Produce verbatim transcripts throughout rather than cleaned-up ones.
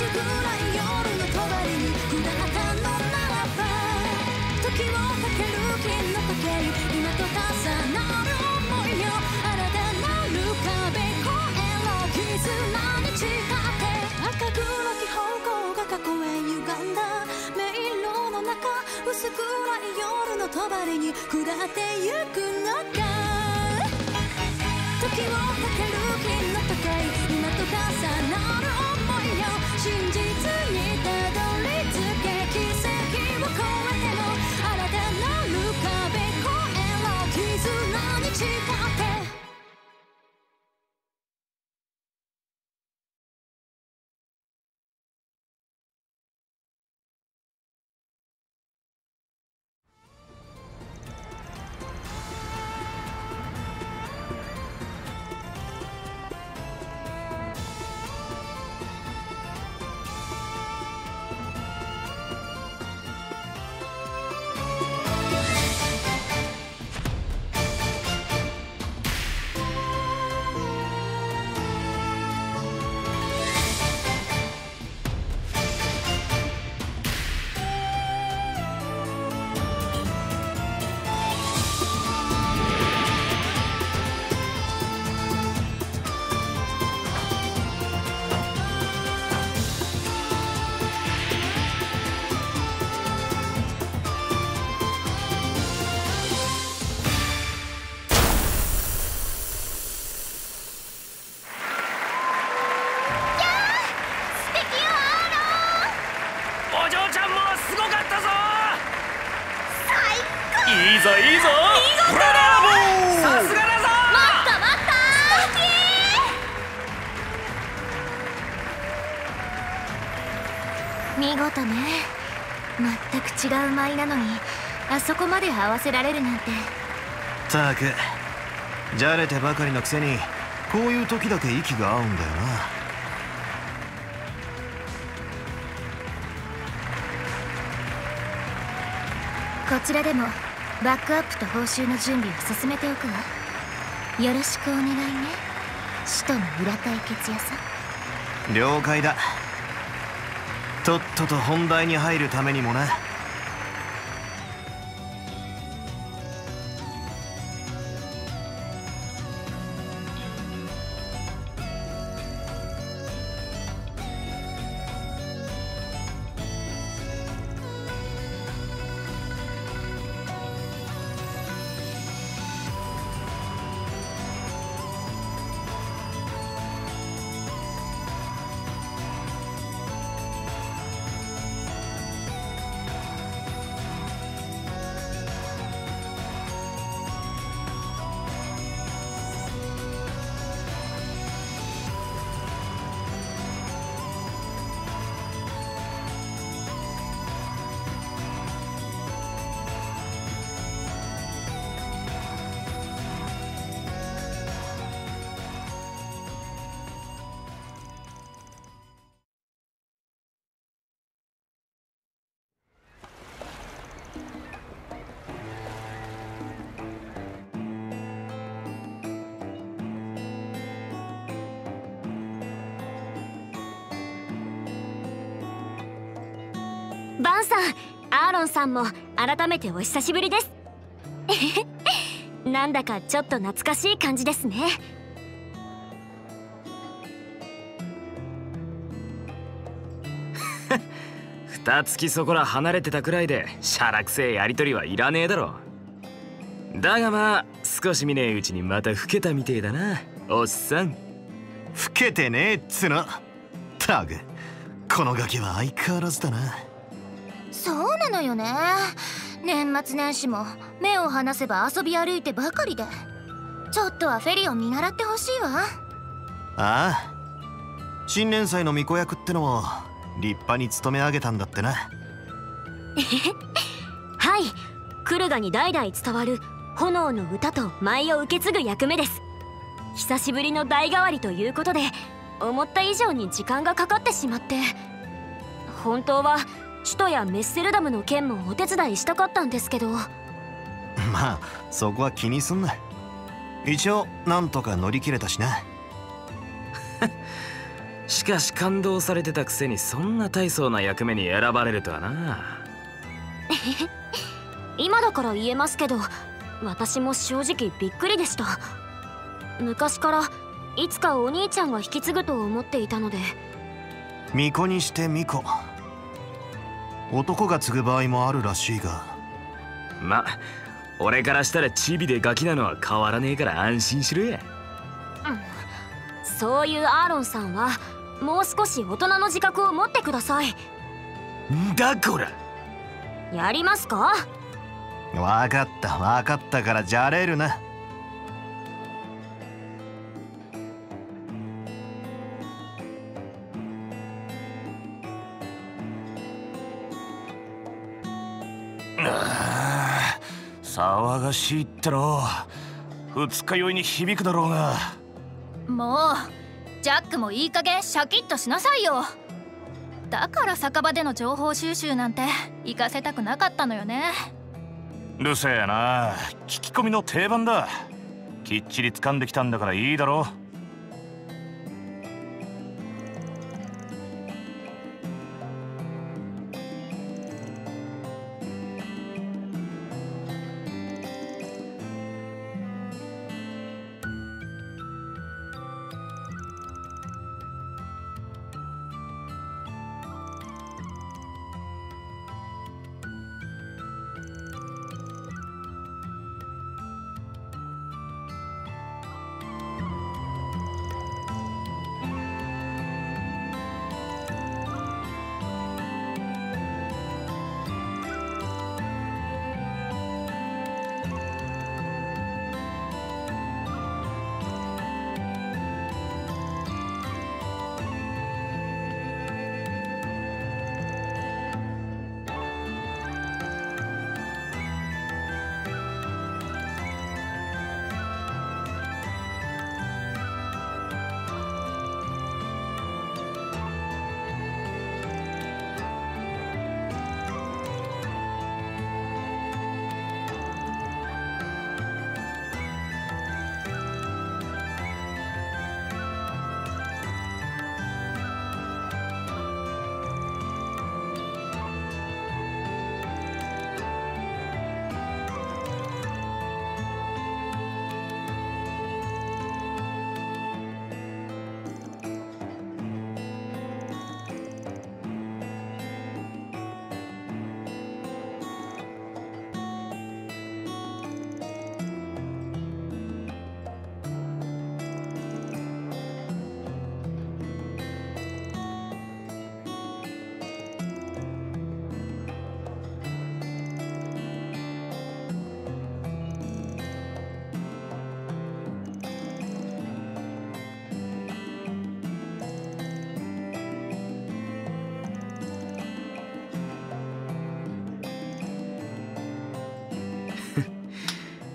薄暗い夜の隣に船旗の並ば時をかける金の時計今と重なる想いよ新たなる壁越えろ絆に誓って赤黒き方向が過去へ歪んだ迷路の中薄暗い夜の隣に砕ってゆくのか時をかける金の時計今と重なる真実にたどり着け奇跡を超えても新たなる壁越えろ絆に誓って違う舞なのにあそこまで合わせられるなんて。ったくじゃれてばかりのくせにこういう時だけ息が合うんだよな。こちらでもバックアップと報酬の準備を進めておくわ。よろしくお願いね、使徒の浦田井哲也さん。了解だ。とっとと本題に入るためにもな。バンさん、アーロンさんも改めてお久しぶりですなんだかちょっと懐かしい感じですね。二月そこら離れてたくらいでしゃらくせえやりとりはいらねえだろ。だがまあ少し見ねえうちにまた老けたみてえだな、おっさん。老けてねえっつの。タグ、このガキは相変わらずだな。そうなのよね、年末年始も目を離せば遊び歩いてばかりで、ちょっとはフェリを見習ってほしいわ。ああ、新年祭の巫女役ってのを立派に務め上げたんだってなはい、クルガに代々伝わる炎の歌と舞を受け継ぐ役目です。久しぶりの代替わりということで思った以上に時間がかかってしまって、本当は首都やメッセルダムの件もお手伝いしたかったんですけど。まあそこは気にすんな、一応なんとか乗り切れたしなしかし感動されてたくせにそんな大層な役目に選ばれるとはな。今だから言えますけど、私も正直びっくりでした。昔からいつかお兄ちゃんが引き継ぐと思っていたので。巫女にして巫女、男が継ぐ場合もあるらしいが、まあ俺からしたらチビでガキなのは変わらねえから安心しろや。うん、そういうアーロンさんはもう少し大人の自覚を持ってください。んだこら、やりますか？わかったわかったからじゃれるな。騒がしいってろ、二日酔いに響くだろうが。もうジャックもいい加減シャキッとしなさいよ。だから酒場での情報収集なんて行かせたくなかったのよね。うるせえな、聞き込みの定番だ。きっちり掴んできたんだからいいだろう。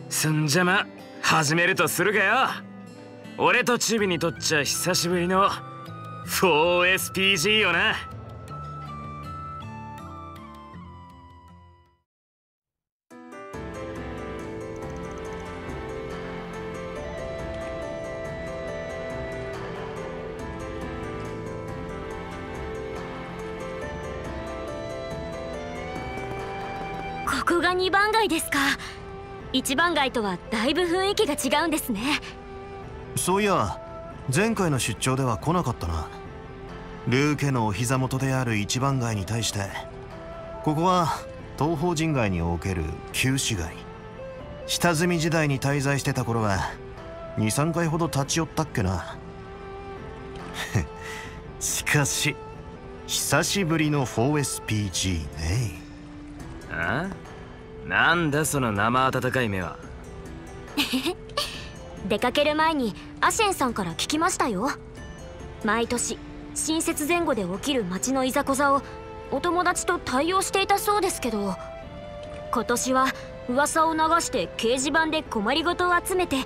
そんじゃま始めるとするかよ。俺とチビにとっちゃ久しぶりの フォーエスピージー よな。ここがにばん街ですか。一番街とはだいぶ雰囲気が違うんですね。そういや前回の出張では来なかったな。ルー家のお膝元である一番街に対して、ここは東方神街における旧市街。下積み時代に滞在してた頃は にさん 回ほど立ち寄ったっけな。しかし久しぶりの フォーエスピージー ね。ああ、なんだその生温かい目は。出かける前にアシェンさんから聞きましたよ。毎年新節前後で起きる町のいざこざをお友達と対応していたそうですけど、今年は噂を流して掲示板で困りごとを集めて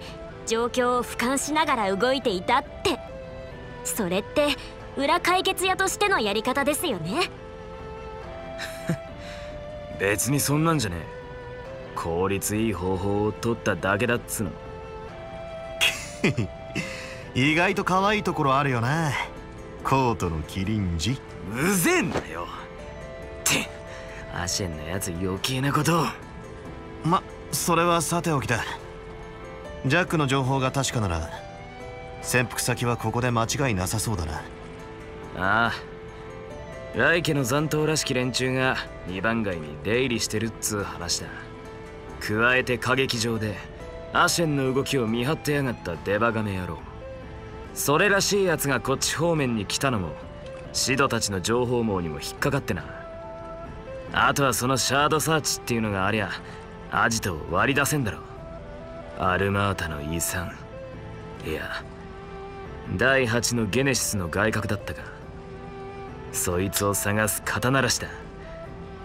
状況を俯瞰しながら動いていたって。それって裏解決屋としてのやり方ですよね。別にそんなんじゃねえ。効率いい方法を取っただけだっつの。意外と可愛いところあるよな。コートのキリンジ。うぜんだよ。ってアシェンのやつ余計なことを。ま、それはさておきだ。ジャックの情報が確かなら潜伏先はここで間違いなさそうだな。ああ、ライケの残党らしき連中がにばん街に出入りしてるっつう話だ。加えて過激場でアシェンの動きを見張ってやがったデバガネ野郎。それらしいやつがこっち方面に来たのもシドたちの情報網にも引っかかってな。あとはそのシャードサーチっていうのがありゃアジトを割り出せんだろ。アルマータの遺産、いやだいはちのゲネシスの外郭だったか。そいつを探す肩ならしだ。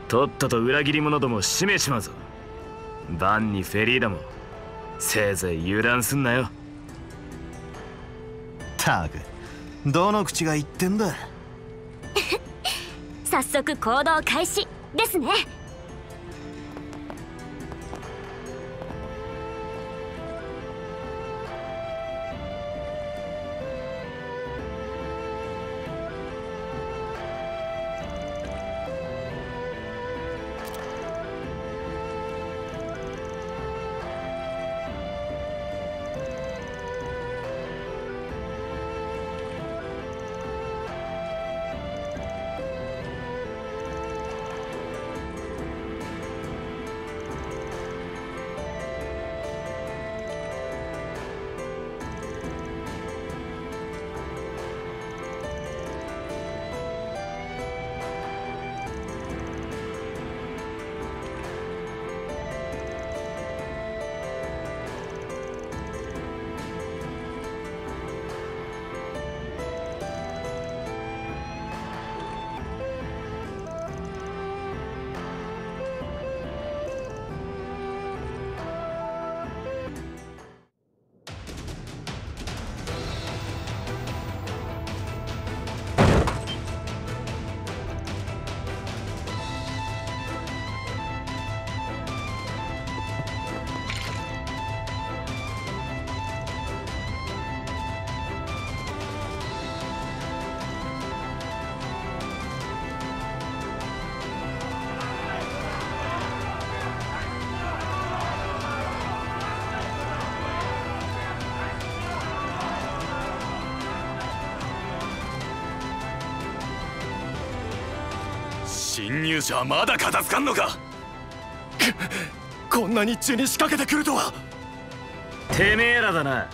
とっとと裏切り者どもを締めちまうぞ。バンにフェリーダもせいぜい油断すんなよ。ったく、どの口が言ってんだ。早速行動開始ですね。侵入者はまだ片付かんのか。こんな日中に仕掛けてくるとは。てめえらだな、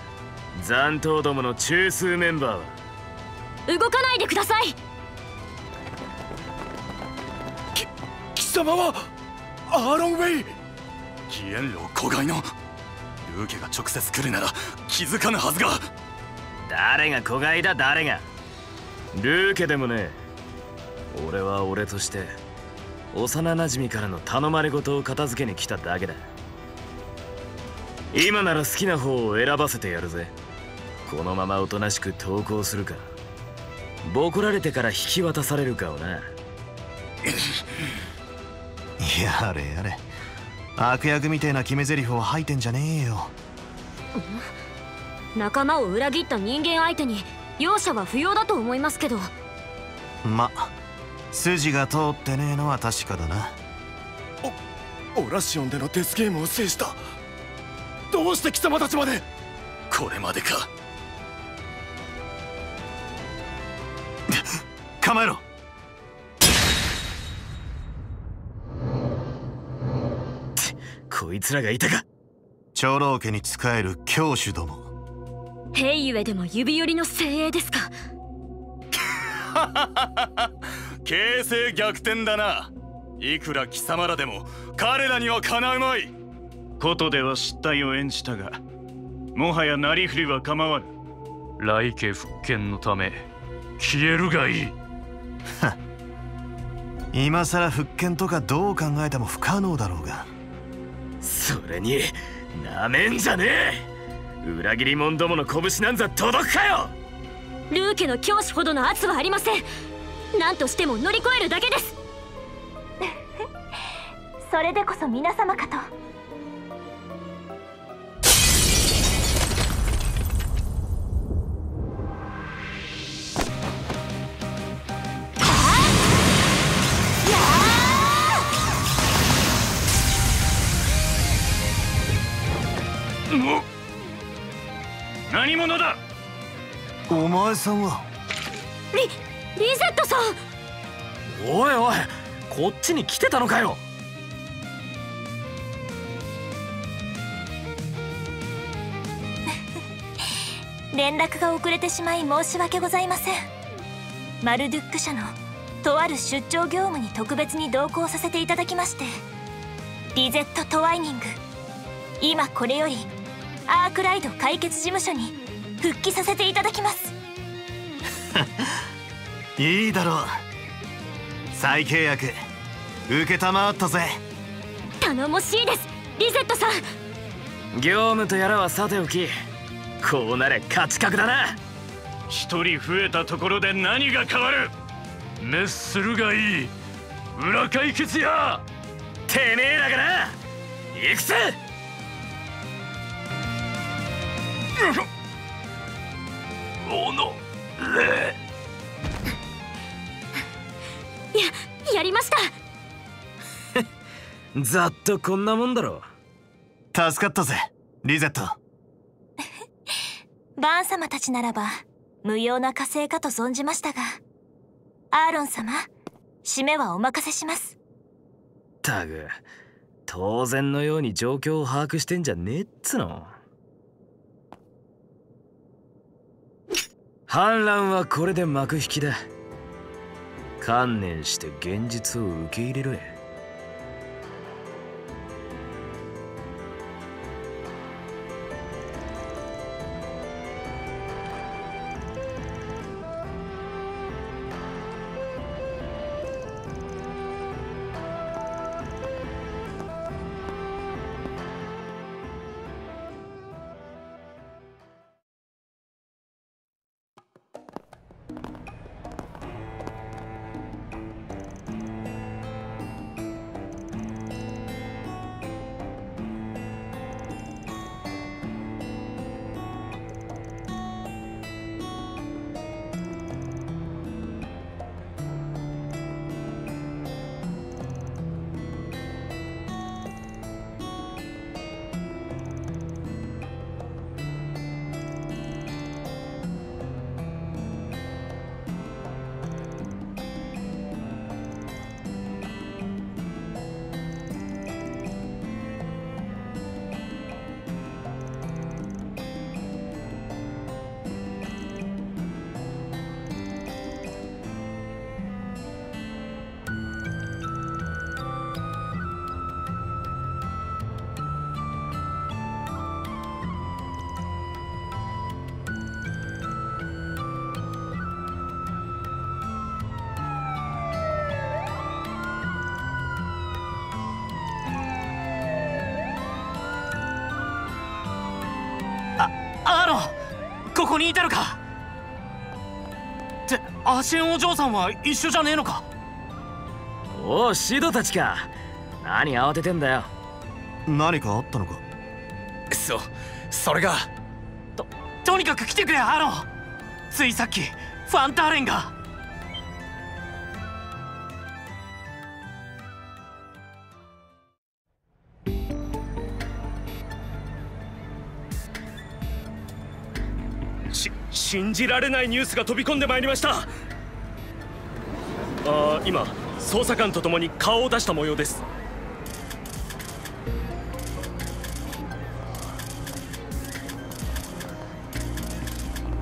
残党どもの中枢メンバーは。動かないでください。き貴様はアーロンウェイ。義援路子飼いのルーケが直接来るなら気づかぬはずが。誰が子飼いだ、誰が。ルーケでもね、俺は俺として幼なじみからの頼まれ事を片付けに来ただけだ。今なら好きな方を選ばせてやるぜ。このままおとなしく投降するか、ボコられてから引き渡されるかをな。やれやれ、悪役みてえな決め台詞を吐いてんじゃねえよ。仲間を裏切った人間相手に容赦は不要だと思いますけど。まあ筋が通ってねえのは確かだな。おオラシオンでのデスゲームを制した。どうして貴様たちまで。これまでか。構えろ。こいつらがいたか。長老家に仕える教主ども。ヘイユエでも指折りの精鋭ですか。形勢逆転だな。いくら貴様らでも彼らにはかなうまい。ことでは失態を演じたが、もはやなりふりは構わぬ。来家復権のため消えるがいい。今さら復権とかどう考えても不可能だろうが。それになめんじゃねえ。裏切り者どもの拳なんざ届くかよ。ルーケの教師ほどの圧はありません。何としても乗り越えるだけです。それでこそ皆様かと。何者だ？お前さんはリ、リゼットさん。おいおい、こっちに来てたのかよ。連絡が遅れてしまい申し訳ございません。マルドゥック社のとある出張業務に特別に同行させていただきまして、リゼット・トワイニング、今これよりアークライド解決事務所に復帰させていただきますいいだろう、再契約受けたまわったぜ。頼もしいですリゼットさん。業務とやらはさておき、こうなれ勝ち確だな。一人増えたところで何が変わる。滅するがいい、裏解決や。てめえらがな。行くぜ。おのれや、やりましたざっとこんなもんだろう。助かったぜリゼットバーン様たちならば無用な加勢かと存じましたが、アーロン様、締めはお任せします。タグ、当然のように状況を把握してんじゃねえっつの。反乱はこれで幕引きだ。観念して現実を受け入れろや。ここにいたのか。ってアシェンお嬢さんは一緒じゃねえのか。おお、シドたちか。何慌ててんだよ。何かあったのか。そそれがととにかく来てくれアロン。ついさっきファンターレンが。信じられないニュースが飛び込んでまいりました。あ、今捜査官と共に顔を出した模様です。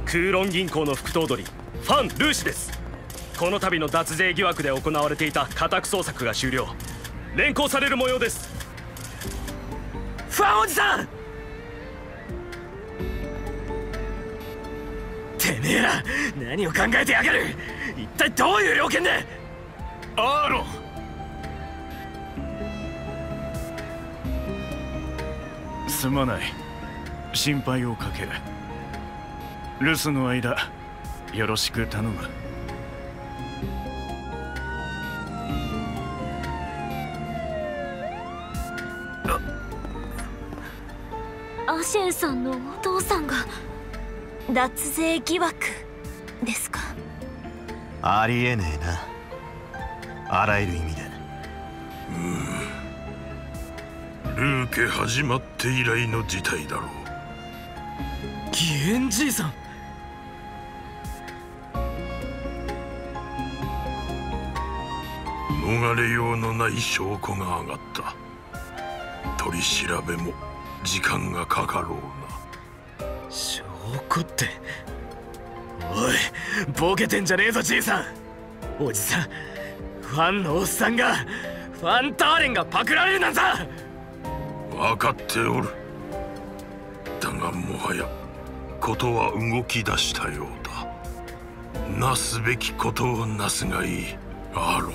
クーロン銀行の副頭取、ファン・ルーシュです。この度の脱税疑惑で行われていた家宅捜索が終了、連行される模様です。ファンおじさん、てめえら何を考えてやがる。一体どういう了見で。アーロン、すまない、心配をかける。留守の間よろしく頼む。アシェンさんのお父さんが脱税疑惑ですか。ありえねえな、あらゆる意味で。うん、ルーケ始まって以来の事態だろう。義援じいさん。逃れようのない証拠が上がった。取り調べも時間がかかろうな。証拠って、おいボケてんじゃねえぞじいさん。おじさん、ファンのおっさんが、ファンターレンがパクられるなんだ。分かっておる。だがもはやことは動き出したようだ。なすべきことをなすがいい、アーロン。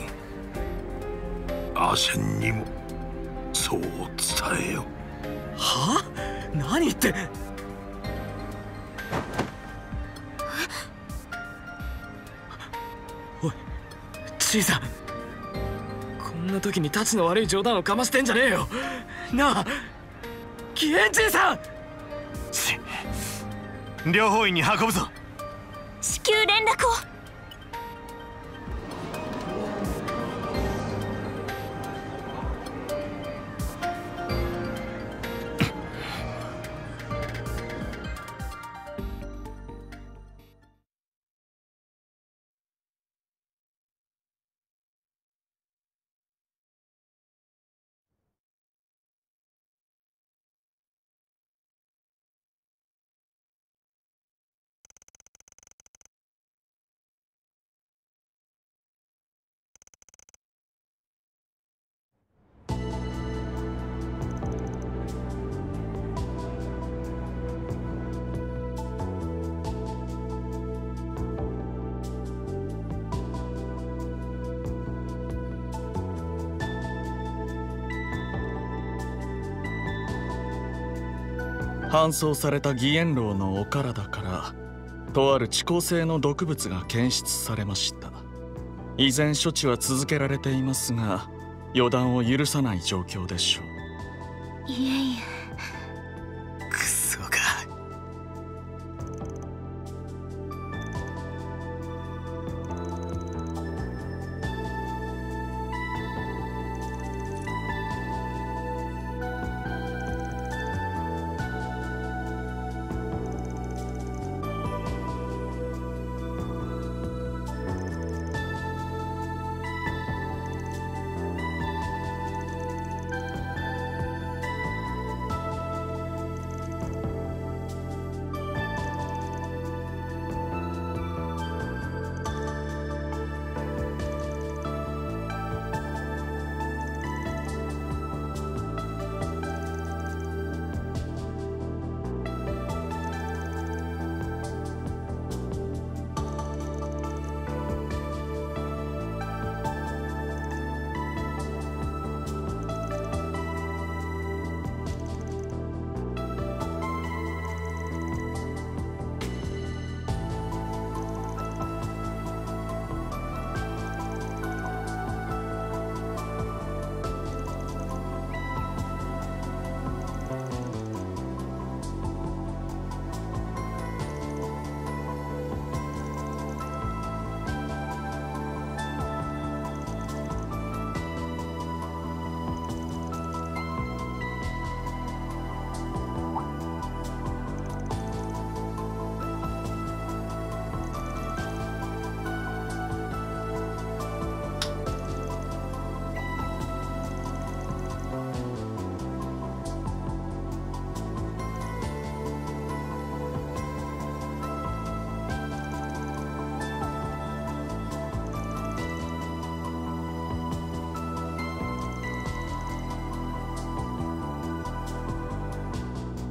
アーシェンにもそう伝えよ。はあ？何言って。おいじいさん、こんな時にたちの悪い冗談をかましてんじゃねえよ。なあキエンじいさん。ち両方院に運ぶぞ。至急連絡を。搬送された義援老のお体からとある遅効性の毒物が検出されました。依然処置は続けられていますが、予断を許さない状況でしょう。いえいえ。クソが。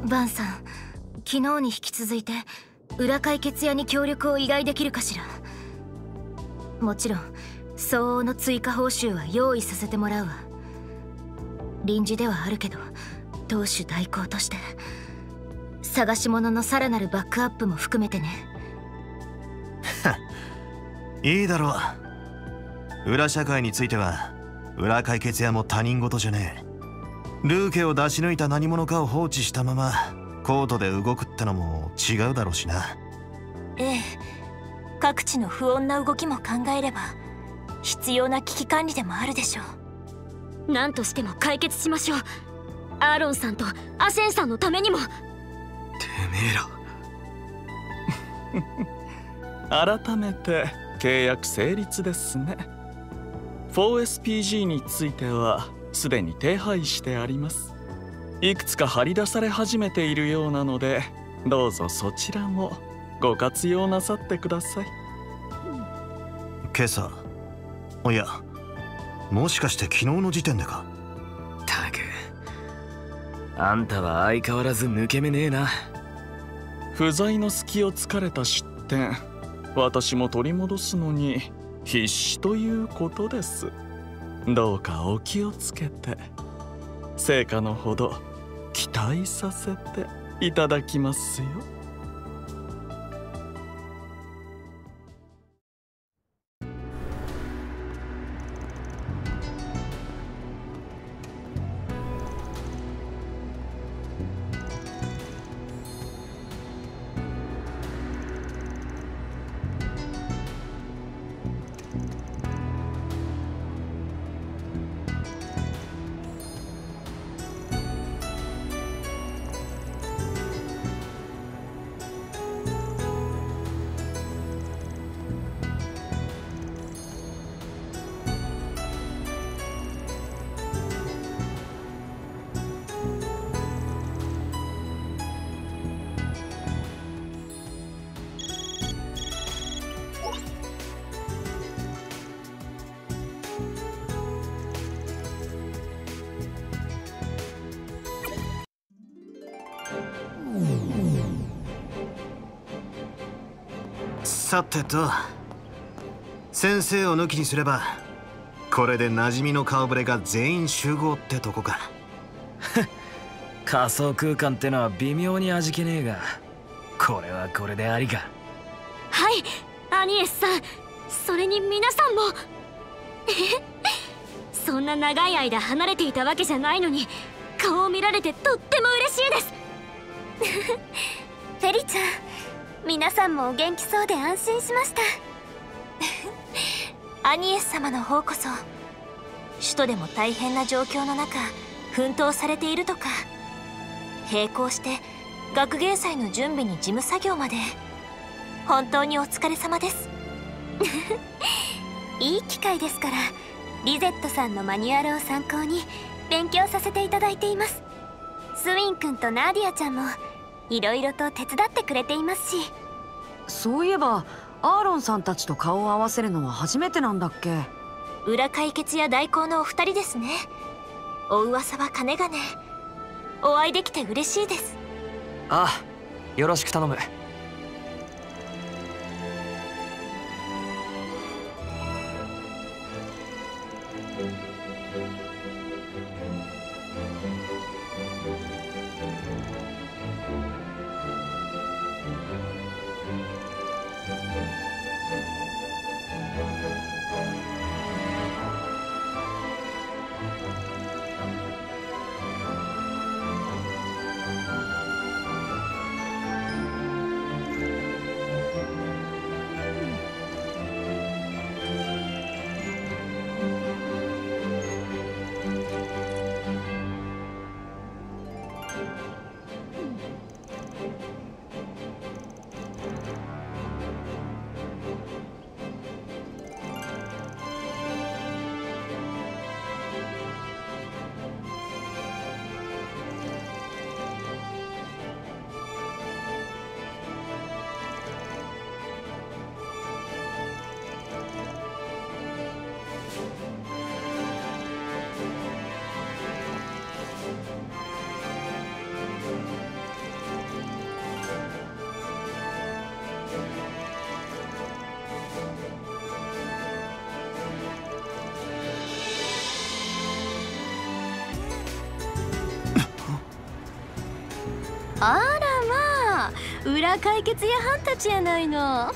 バンさん、昨日に引き続いて裏解決屋に協力を依頼できるかしら。もちろん相応の追加報酬は用意させてもらうわ。臨時ではあるけど当主代行として探し物のさらなるバックアップも含めてね。いいだろう。裏社会については裏解決屋も他人事じゃねえ。ルーケを出し抜いた何者かを放置したままコートで動くってのも違うだろうしな。ええ、各地の不穏な動きも考えれば必要な危機管理でもあるでしょう。何としても解決しましょう。アーロンさんとアシェンさんのためにも。てめえら改めて契約成立ですね。 フォーエスピージー についてはすでに手配してあります。いくつか張り出され始めているようなので、どうぞそちらもご活用なさってください。今朝、おや、もしかして昨日の時点でか。たく、あんたは相変わらず抜け目ねえな。不在の隙をつかれた失点、私も取り戻すのに必死ということです。どうかお気をつけて、成果のほど期待させていただきますよ。さてと、先生を抜きにすればこれで馴染みの顔ぶれが全員集合ってとこか。仮想空間ってのは微妙に味気ねえが、これはこれでありか。はい、アニエスさん、それに皆さんも。えそんな長い間離れていたわけじゃないのに顔を見られてとっても嬉しいです。フェリちゃん、皆さんもお元気そうで安心しました。アニエス様の方こそ首都でも大変な状況の中奮闘されているとか、並行して学芸祭の準備に事務作業まで本当にお疲れ様です。いい機会ですから、リゼットさんのマニュアルを参考に勉強させていただいています。スウィン君とナーディアちゃんもいろいろと手伝ってくれていますし。そういえばアーロンさんたちと顔を合わせるのは初めてなんだっけ。裏解決や代行のお二人ですね。お噂はかねがね、お会いできて嬉しいです。ああ、よろしく頼む。あらまあ、裏解決屋はんたちやないの。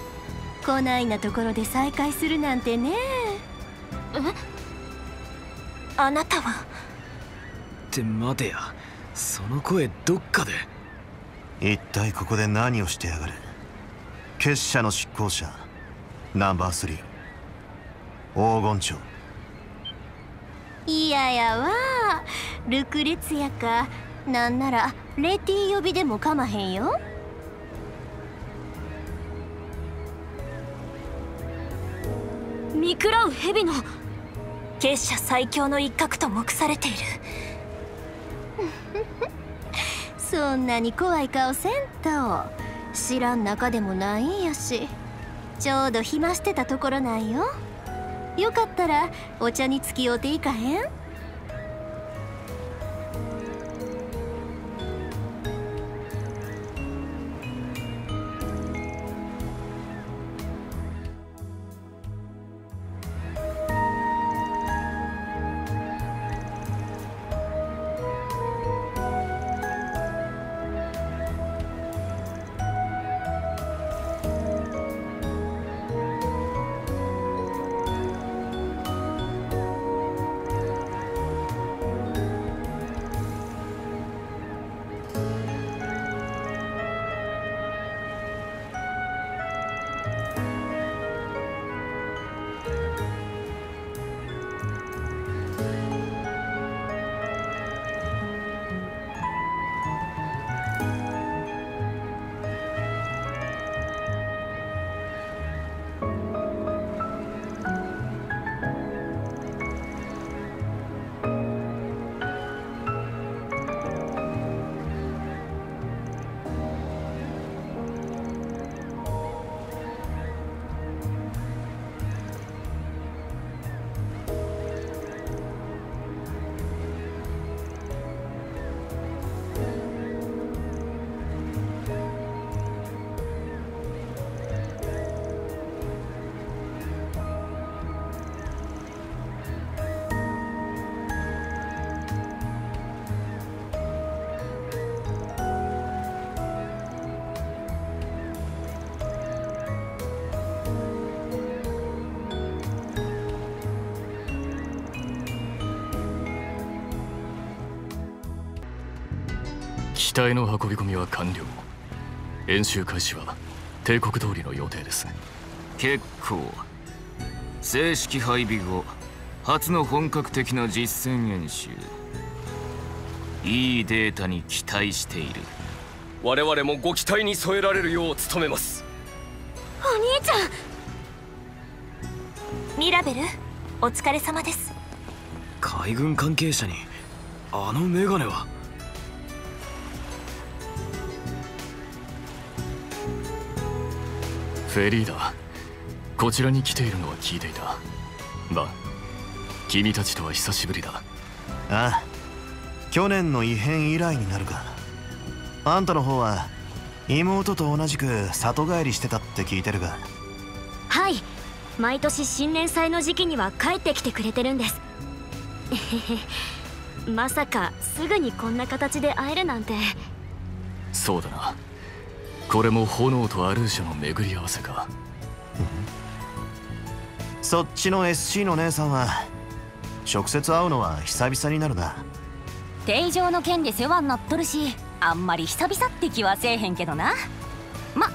こないなところで再会するなんてね。え、あなたは。って待てや、その声どっかで。一体ここで何をしてやがる。結社の執行者ナンバースリー黄金町。いややわ、ルクレツヤか、なんならレティ呼びでもかまへんよ。見喰らう蛇の結社最強の一角と目されている。そんなに怖い顔せんと、知らん中でもないんやし、ちょうど暇してたところなんよ。よかったらお茶につきおうていかへん？機体の運び込みは完了。演習開始は帝国通りの予定です。結構。正式配備後初の本格的な実戦演習。いいデータに期待している。我々もご期待に添えられるよう努めます。お兄ちゃん。ミラベル、お疲れ様です。海軍関係者にあのメガネは。フェリーダ、こちらに来ているのは聞いていた。バン、君たちとは久しぶりだ。ああ、去年の異変以来になるか。あんたの方は妹と同じく里帰りしてたって聞いてるが。はい、毎年新年祭の時期には帰ってきてくれてるんです。まさかすぐにこんな形で会えるなんて。そうだな。これも炎とアルーシャの巡り合わせか。そっちの エスシー の姉さんは直接会うのは久々になるな。定常の件で世話になっとるし、あんまり久々って気はせえへんけどな。ま、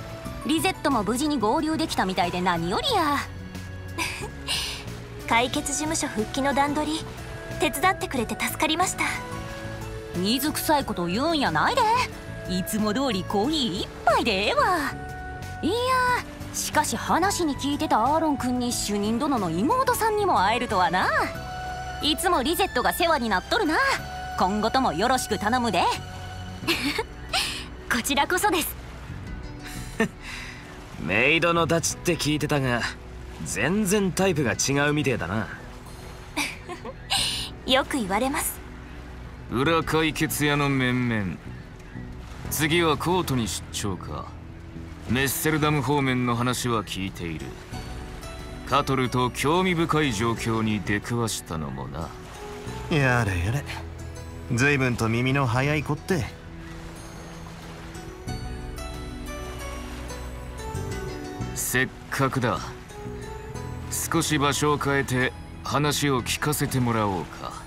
リゼットも無事に合流できたみたいで何よりや。解決事務所復帰の段取り手伝ってくれて助かりました。水臭いこと言うんやないで。いつも通りコーヒー一杯でええわ。いやー、しかし話に聞いてたアーロン君に主任殿の妹さんにも会えるとはな。いつもリゼットが世話になっとるな。今後ともよろしく頼むで。こちらこそです。メイドのダチって聞いてたが、全然タイプが違うみてえだな。よく言われます。裏解決屋の面々、次はコートに出張か。メッセルダム方面の話は聞いている。カトルと興味深い状況に出くわしたのもな。やれやれ、随分と耳の早い子って。せっかくだ、少し場所を変えて話を聞かせてもらおうか。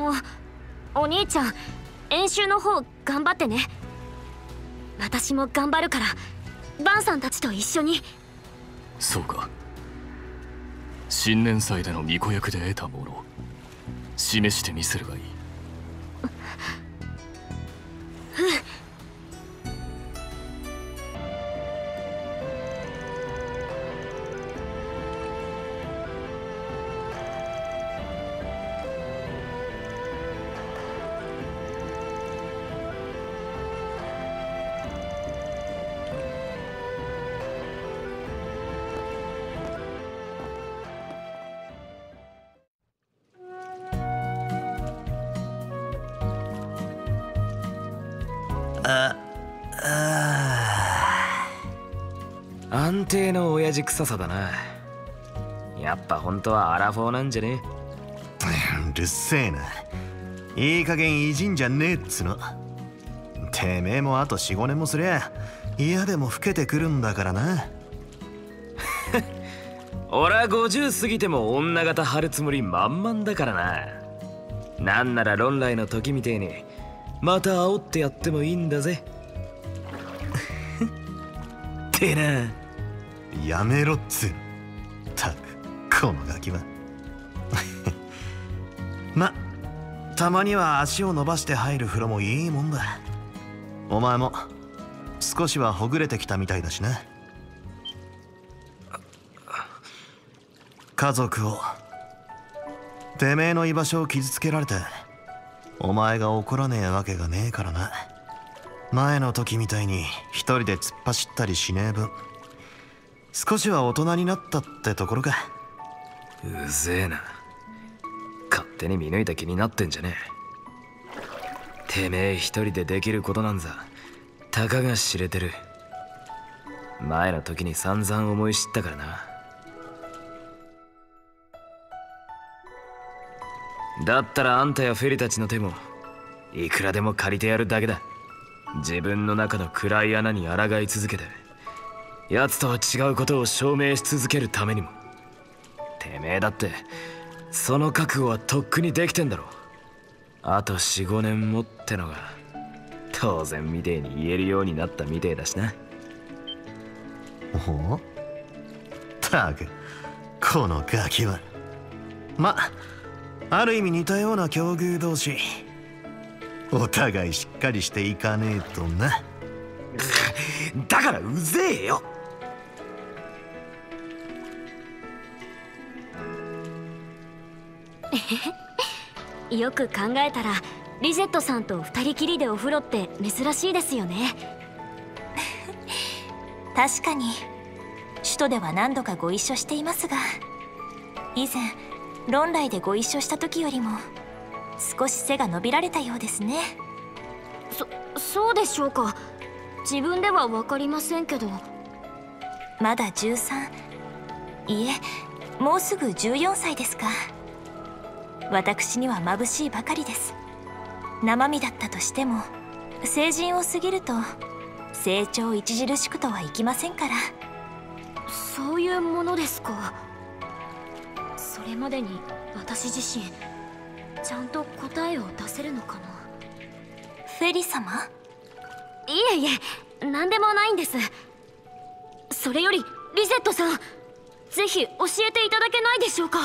のお兄ちゃん、演習の方頑張ってね。私も頑張るからバンさんたちと一緒に。そうか。新年祭での巫女役で得たもの示してみせるがいい。安定の親父臭さだな。やっぱ本当はアラフォーなんじゃねえ。うるせえな。いい加減いじんじゃねえっつの。てめえもあと よん,ご 年もすりゃ嫌でも老けてくるんだからな。俺はごじゅう過ぎても女型張るつもり満々だからな。なんなら論来の時みてえにまた煽ってやってもいいんだぜ。ってな。やめろっつう。たく、このガキは。ま、たまには足を伸ばして入る風呂もいいもんだ。お前も少しはほぐれてきたみたいだしな。家族を、てめえの居場所を傷つけられて、お前が怒らねえわけがねえからな。前の時みたいに一人で突っ走ったりしねえ分、少しは大人になったってところか。うぜえな。勝手に見抜いた気になってんじゃねえ。てめえ一人でできることなんざたかが知れてる。前の時に散々思い知ったからな。だったらあんたやフェリたちの手もいくらでも借りてやるだけだ。自分の中の暗い穴に抗い続けて、奴とは違うことを証明し続けるためにも、てめえだってその覚悟はとっくにできてんだろ。あと よん,ご 年もってのが当然みてえに言えるようになったみてえだしな。ほう、たく、このガキは。ま、ある意味似たような境遇同士、お互いしっかりしていかねえとな。だからうぜえよ。よく考えたらリゼットさんと二人きりでお風呂って珍しいですよね。確かに首都では何度かご一緒していますが、以前論来でご一緒した時よりも少し背が伸びられたようですね。そそうでしょうか。自分では分かりませんけど。まだじゅうさん、いえもうすぐじゅうよんさいですか。私には眩しいばかりです。生身だったとしても成人を過ぎると成長著しくとはいきませんから。そういうものですか。それまでに私自身ちゃんと答えを出せるのかな。フェリ様。いえいえ、何でもないんです。それよりリゼットさん、ぜひ教えていただけないでしょうか。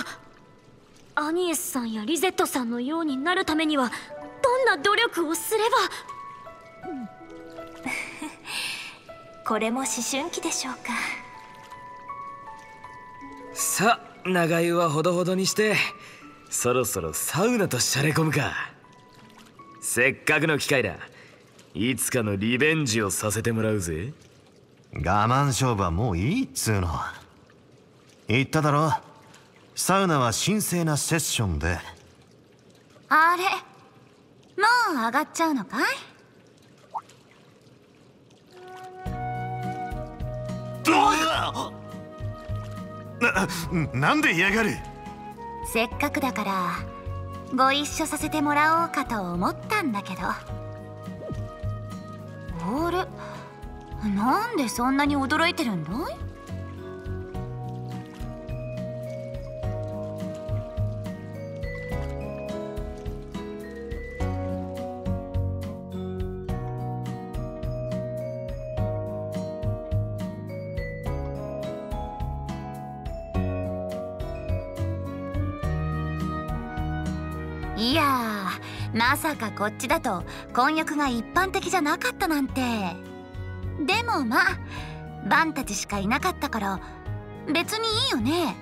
アニエスさんやリゼットさんのようになるためにはどんな努力をすれば、うん、これも思春期でしょうか。さあ、長湯はほどほどにしてそろそろサウナとしゃれ込むか。せっかくの機会だ。いつかのリベンジをさせてもらうぜ。我慢勝負はもういいっつうの。言っただろ、サウナは神聖なセッションで。あれ、もう上がっちゃうのかい。な、なんで嫌がる。せっかくだからご一緒させてもらおうかと思ったんだけど。あれ、なんでそんなに驚いてるんだい。いやー、まさかこっちだと混浴が一般的じゃなかったなんて。でもまあバンたちしかいなかったから別にいいよね。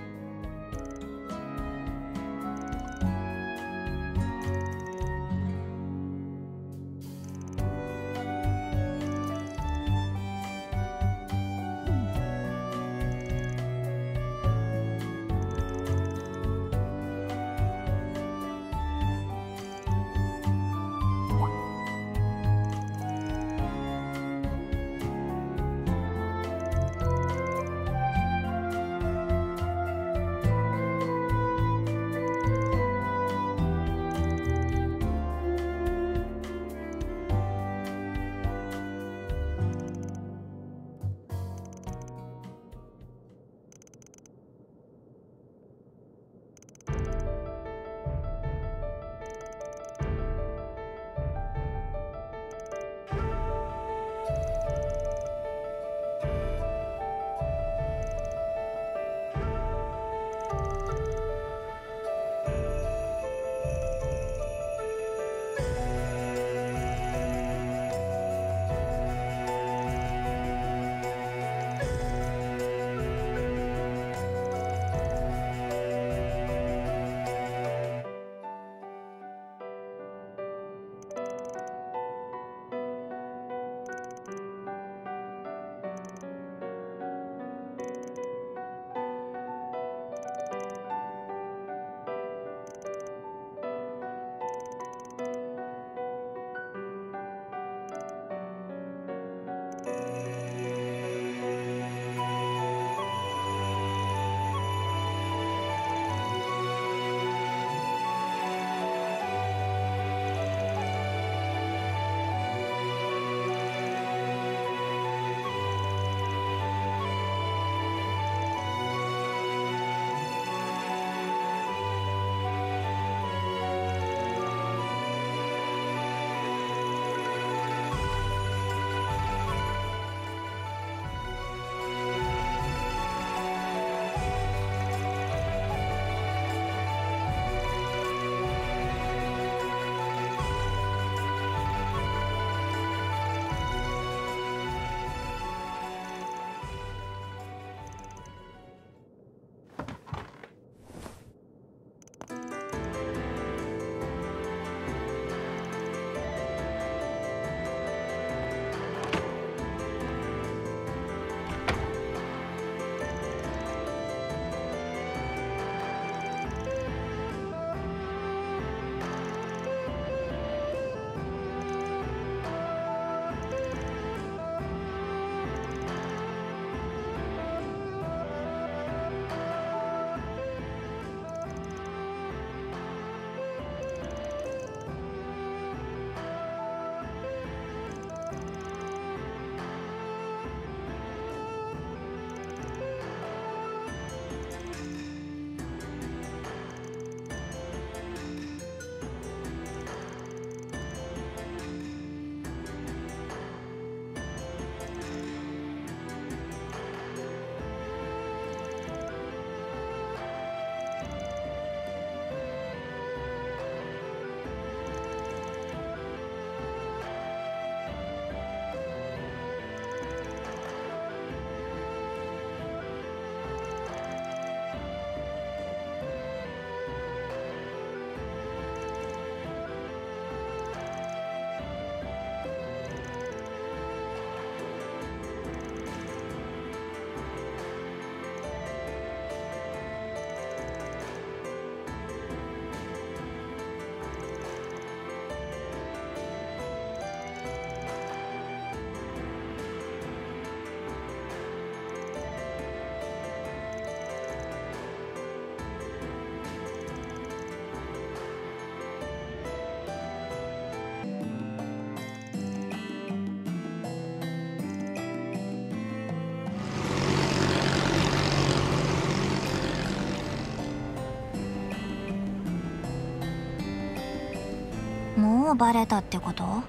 もうバレたってこと？は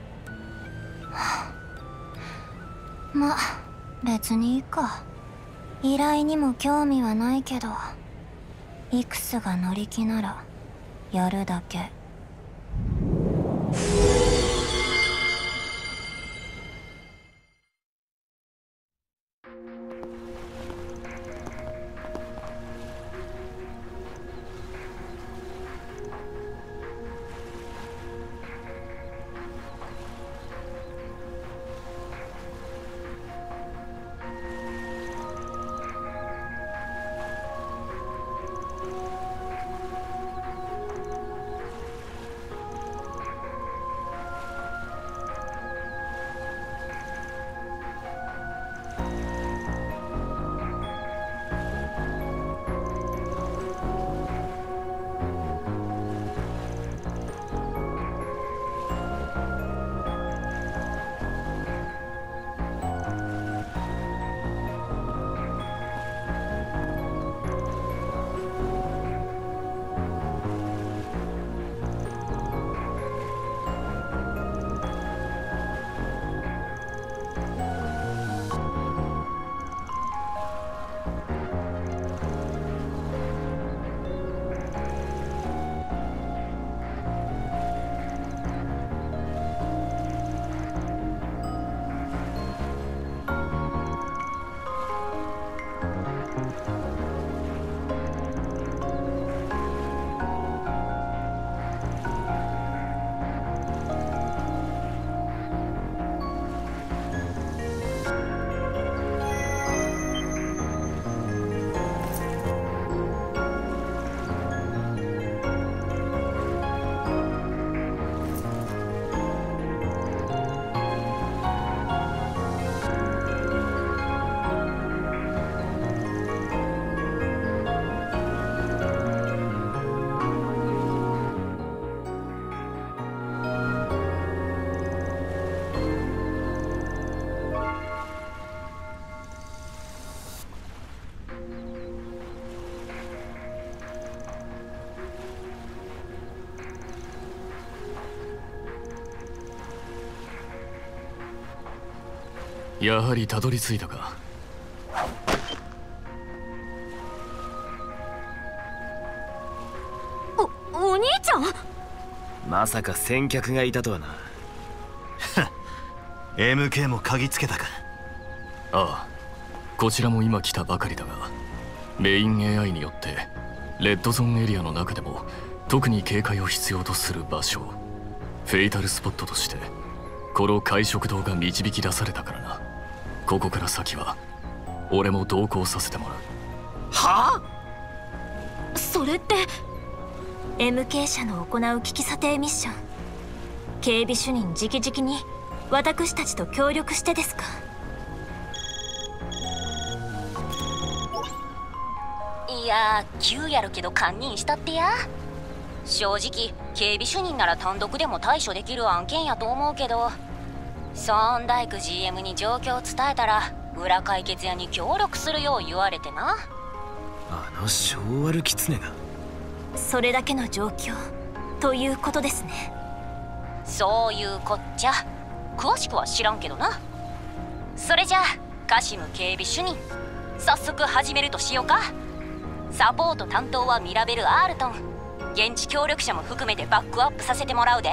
あ、ま、別にいいか。依頼にも興味はないけど、イクスが乗り気ならやるだけやはりたどり着いたか。お、お兄ちゃん。まさか先客がいたとはな。エムケー も嗅ぎつけたか。ああ、こちらも今来たばかりだが、メイン エーアイ によってレッドゾーンエリアの中でも特に警戒を必要とする場所、フェイタルスポットとしてこの海食堂が導き出されたからな。ここから先は俺も同行させてもらう。はあ、それって エムケー 社の行う聞き査定ミッション、警備主任直々に私たちと協力してですか？いやー、急やるけど堪忍したってや。正直警備主任なら単独でも対処できる案件やと思うけど、ソンダイク ジーエム に状況を伝えたら裏解決屋に協力するよう言われてな。あの小悪キツネが。それだけの状況ということですね。そういうこっちゃ。詳しくは知らんけどな。それじゃあカシム警備主任、早速始めるとしようか。サポート担当はミラベル・アールトン、現地協力者も含めてバックアップさせてもらうで。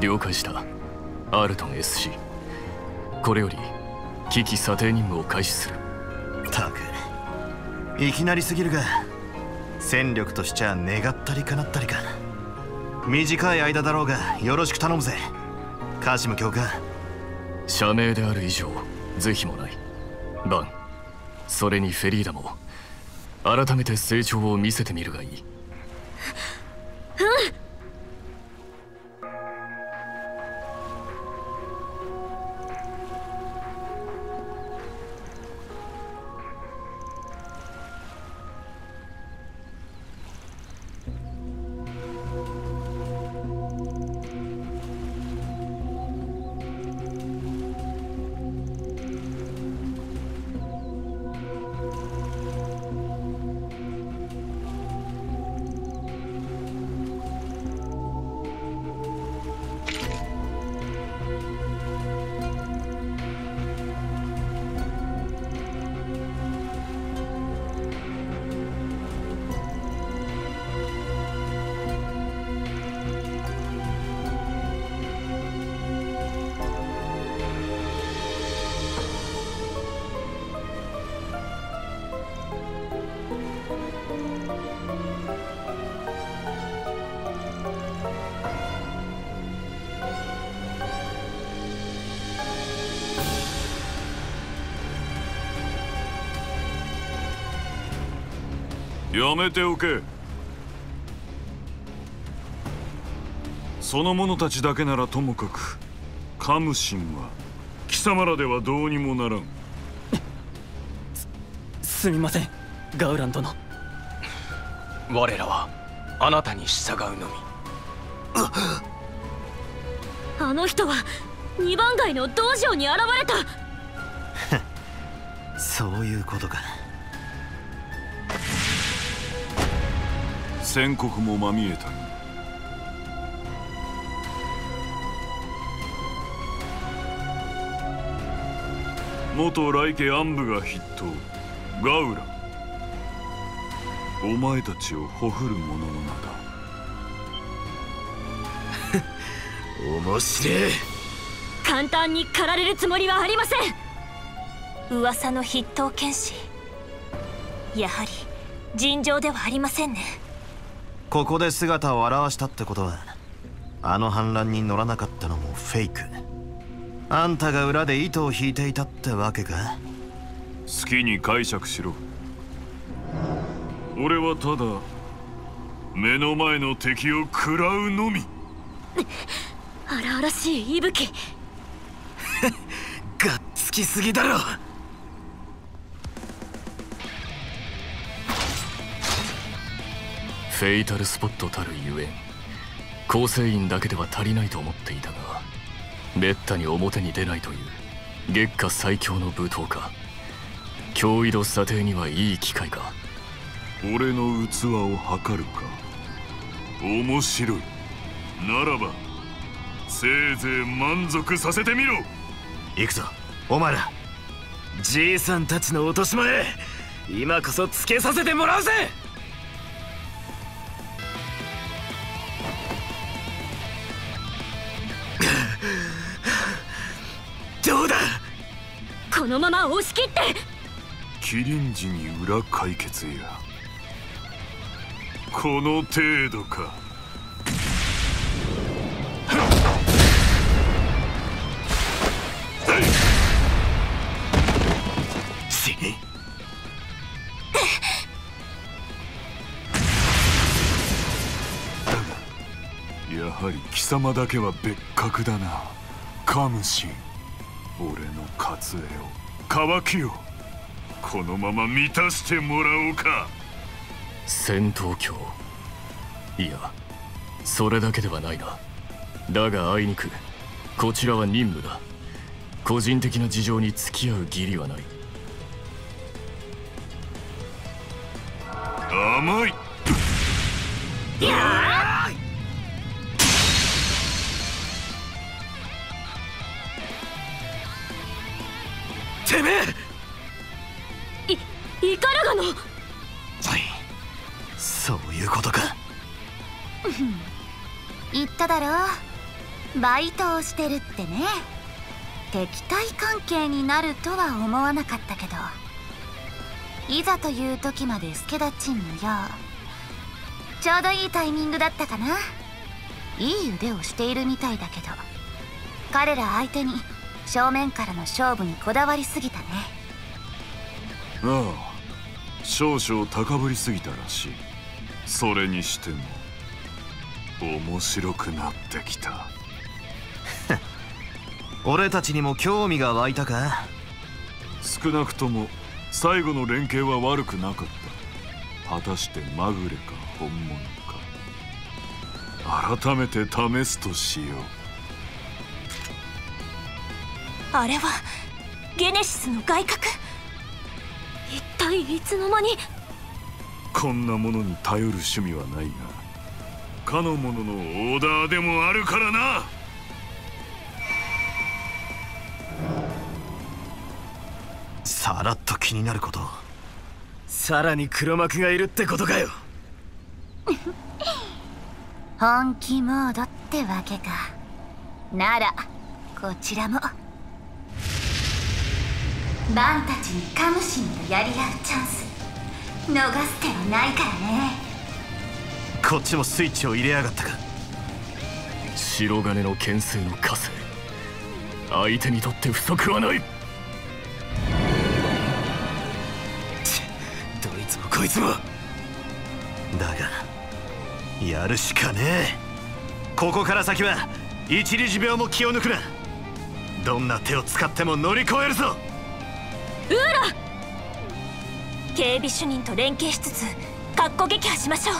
了解した、アルトン エスシー。 これより危機査定任務を開始する。たく、いきなりすぎるが戦力としちゃ願ったりかなったりか。短い間だろうがよろしく頼むぜカシム教官。社名である以上是非もない。バン、それにフェリーダも改めて成長を見せてみるがいい。うん、やめておけ。その者たちだけならともかく、カムシンは貴様らではどうにもならん。す、すみません、ガウラン殿。我らはあなたに従うのみ。あの人は二番街の道場に現れた。そういうことか。戦国もまみえた。元来家暗部が筆頭、ガウラ。お前たちをほふる者の名だ。面白い。簡単に狩られるつもりはありません。噂の筆頭剣士、やはり尋常ではありませんね。ここで姿を現したってことは、あの反乱に乗らなかったのもフェイク。あんたが裏で糸を引いていたってわけか。好きに解釈しろ。俺はただ目の前の敵を食らうのみ。荒々しい息吹。がっつきすぎだろ。フェイタルスポットたるゆえ、構成員だけでは足りないと思っていたが、滅多に表に出ないという月下最強の舞踏家、強移動査定にはいい機会か。俺の器を測るか。面白いならばせいぜい満足させてみろ。行くぞお前ら。じいさんたちの落とし前、今こそつけさせてもらうぜ。どうだ、このまま押し切って。麒麟時に裏解決や、この程度か。死ね。だがやはり貴様だけは別格だな、カムシン。俺の活絵を、渇きをこのまま満たしてもらおうか。戦闘狂、いやそれだけではないな。だがあいにくこちらは任務だ。個人的な事情に付き合う義理はない。甘い。てめえ、いイカラガの。はい。そういうことか。言っただろう、バイトをしてるってね。敵対関係になるとは思わなかったけど、いざという時まで助田チンのよう。ちょうどいいタイミングだったかな。いい腕をしているみたいだけど、彼ら相手に正面からの勝負にこだわりすぎたね。ああ、少々高ぶりすぎたらしい。それにしても面白くなってきた。俺たちにも興味が湧いたか。少なくとも最後の連携は悪くなかった。果たしてまぐれか本物か、改めて試すとしよう。あれはゲネシスの外郭。一体いつの間に。こんなものに頼る趣味はないが、かの者のオーダーでもあるからな。さらっと気になること。さらに黒幕がいるってことかよ。本気モードってわけか。ならこちらも。バンたちにカムシンとやり合うチャンス、逃す手はないからね。こっちもスイッチを入れやがったか。白金の牽制の加勢、相手にとって不足はない。どいつもこいつもやるしかねえ。ここから先は一日秒も気を抜くな。どんな手を使っても乗り越えるぞ。ウーラ、警備主任と連携しつつかっこ撃破しましょう。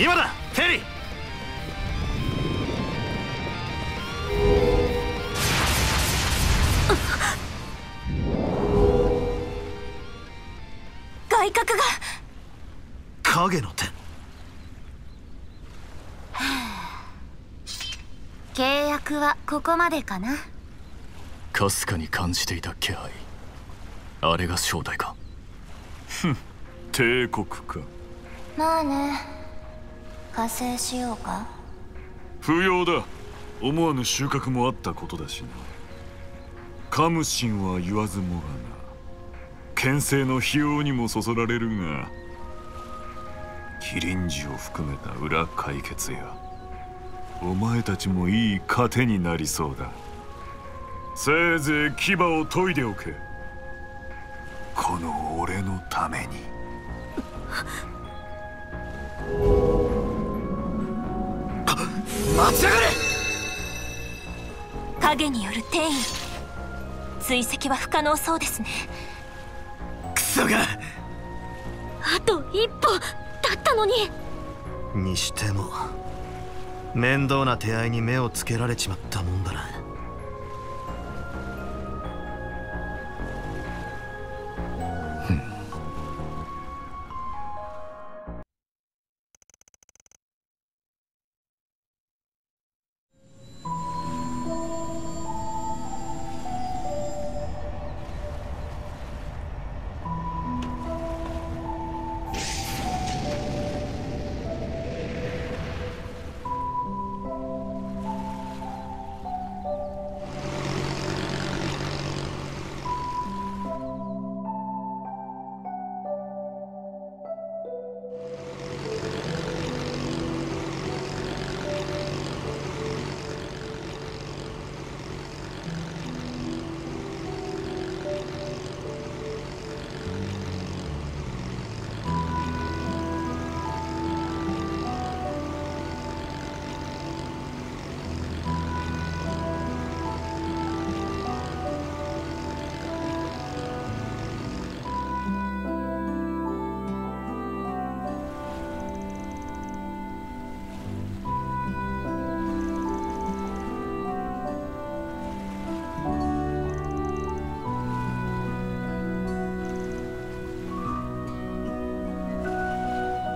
今だ、フェリー。外角が影の点。契約はここまでかな。かすかに感じていた気配、あれが正体か。ふん、帝国か。まあね、加勢しようか。不要だ。思わぬ収穫もあったことだしな。カムシンは言わずもがな。牽制の費用にもそそられるが、キリンジを含めた裏解決や、お前たちもいい糧になりそうだ。せいぜい牙を研いでおけ、この俺のために。待ち上がれ。影による転移、追跡は不可能そうですね。クソが、あと一歩だったのに。にしても面倒な手合いに目をつけられちまったもんだな。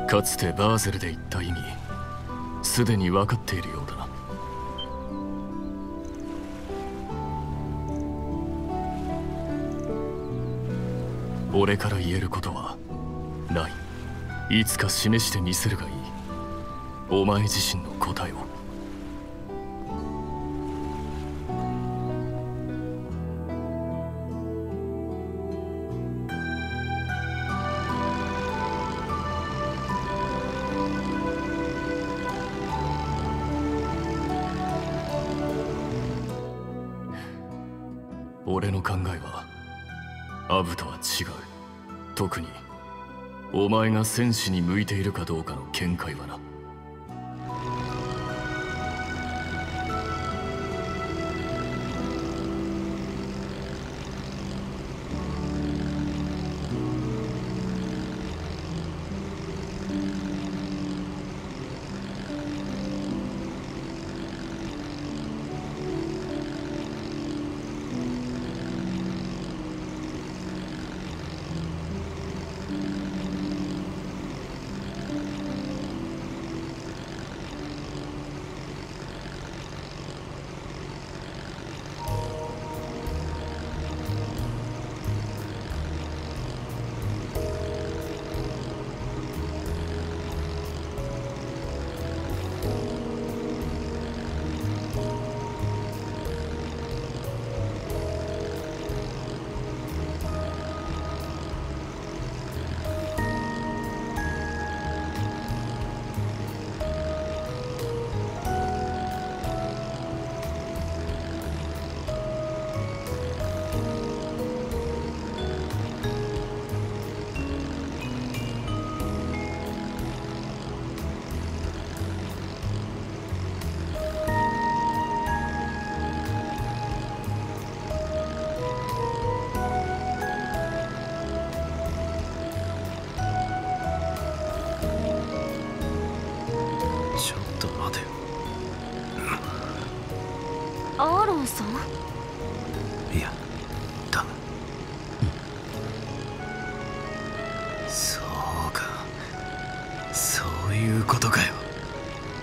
かつてバーゼルで言った意味、すでに分かっているようだな。俺から言えることはない。いつか示してみせるがいい、お前自身の答えを。俺の考えはアブとは違う。特にお前が戦士に向いているかどうかの見解はな。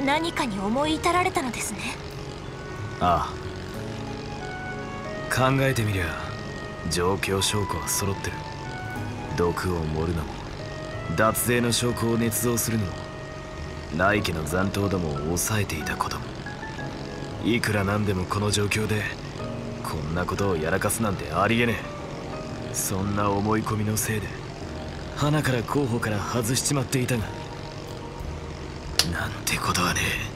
何かに思い至られたのですね。ああ、考えてみりゃ状況証拠は揃ってる。毒を盛るのも脱税の証拠を捏造するのも内家の残党どもを抑えていたことも、いくらなんでもこの状況でこんなことをやらかすなんてありえねえ。そんな思い込みのせいで花から候補から外しちまっていたが、なんてことはねえ。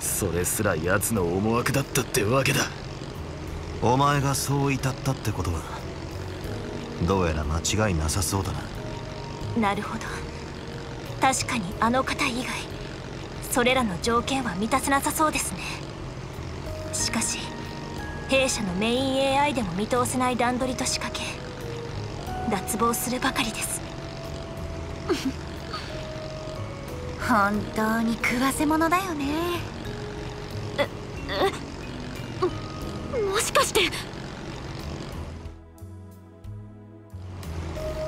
それすら奴の思惑だったってわけだ。お前がそう至ったってことはどうやら間違いなさそうだな。なるほど、確かにあの方以外それらの条件は満たせなさそうですね。しかし弊社のメイン エーアイ でも見通せない段取りと仕掛け、脱帽するばかりです本当に食わせ者だよね。ええ、もしかして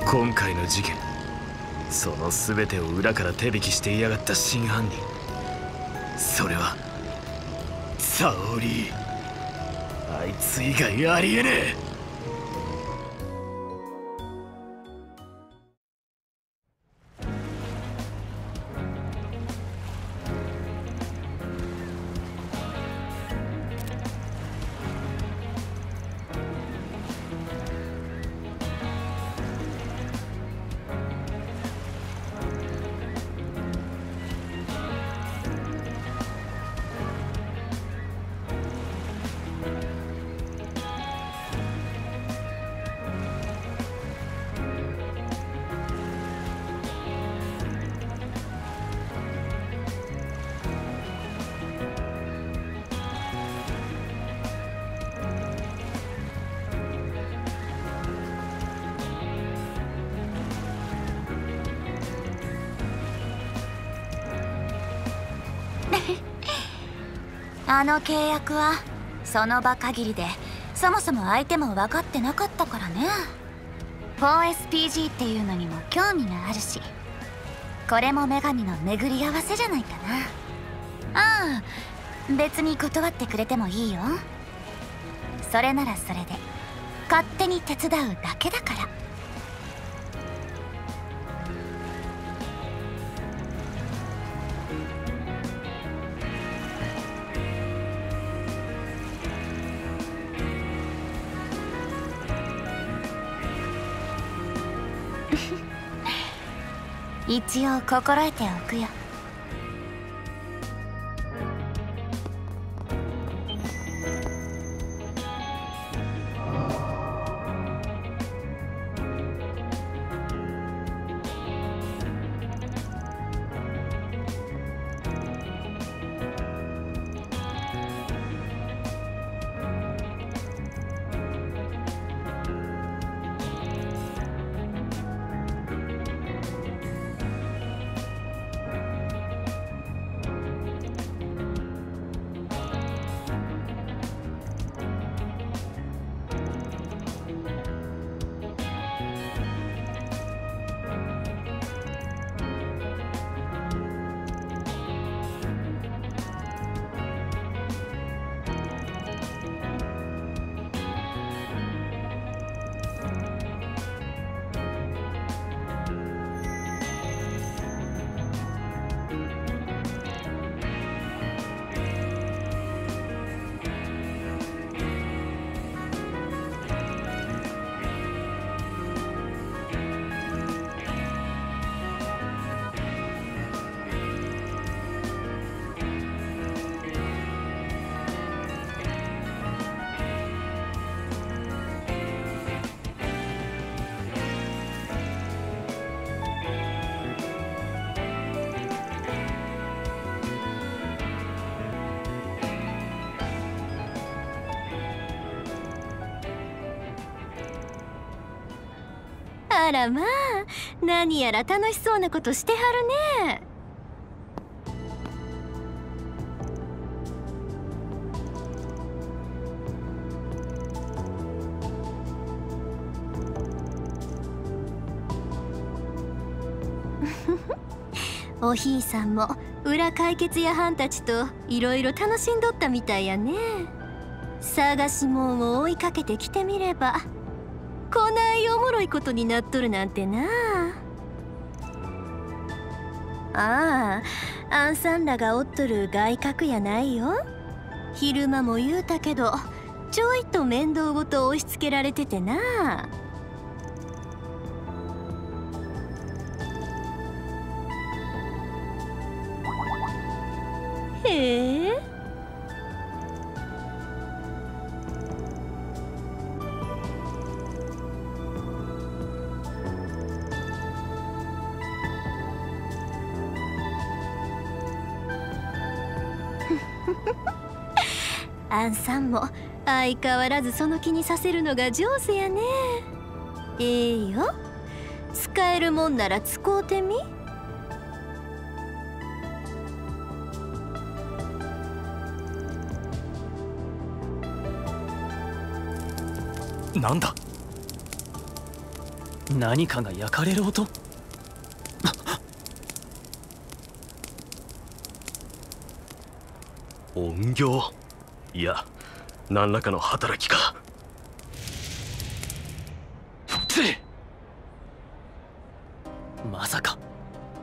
今回の事件、その全てを裏から手引きしていやがった真犯人、それは沙織。あいつ以外ありえねえ。あの契約はその場限りで、そもそも相手も分かってなかったからね。 フォーエスピージー っていうのにも興味があるし、これも女神の巡り合わせじゃないかな。ああ、別に断ってくれてもいいよ。それならそれで勝手に手伝うだけだから。一応心得ておくよ。あらまあ、何やら楽しそうなことしてはるね。おひいさんも裏解決屋はんたちといろいろ楽しんどったみたいやね。探しもんを追いかけてきてみればこないおもろいことになっとるなんてな。ああ、あんさんらがおっとる外角やないよ。昼間も言うたけどちょいと面倒ごと押し付けられててな。へえ。アンさんも相変わらずその気にさせるのが上手やね。ええよ、使えるもんなら使うてみ。なんだ、何かが焼かれる音。音響、いや何らかの働きか。まさか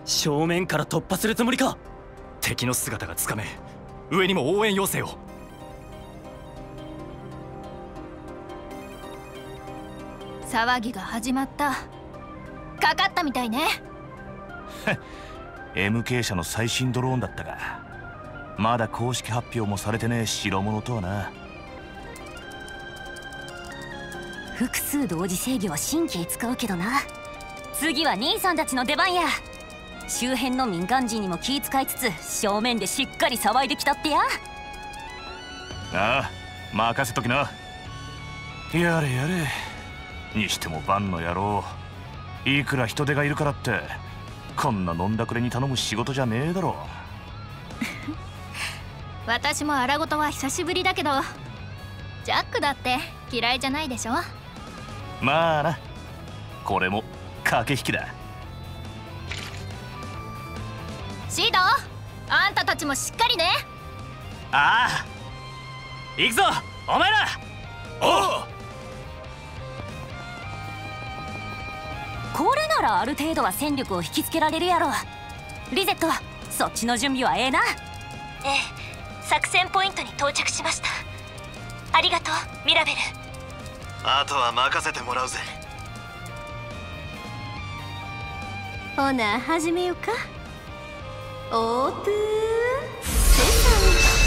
正面から突破するつもりか。敵の姿がつかめ、上にも応援要請を。騒ぎが始まった。かかったみたいね。エムケー 社の最新ドローンだったが、まだ公式発表もされてねえ代物とはな。複数同時制御は神経使うけどな。次は兄さんたちの出番や。周辺の民間人にも気遣いつつ正面でしっかり騒いできたってや。ああ、任せときな。やれやれ。にしてもバンの野郎、いくら人手がいるからってこんな飲んだくれに頼む仕事じゃねえだろ。私も荒事は久しぶりだけど、ジャックだって嫌いじゃないでしょ。まあな、これも駆け引きだ。シード、あんたたちもしっかりね。ああ、行くぞお前ら。おう。これならある程度は戦力を引きつけられるやろ。リゼット、そっちの準備はええな。ええ、作戦ポイントに到着しました。ありがとうミラベル。あとは任せてもらうぜ。ほな始めようか。オープンセサミ。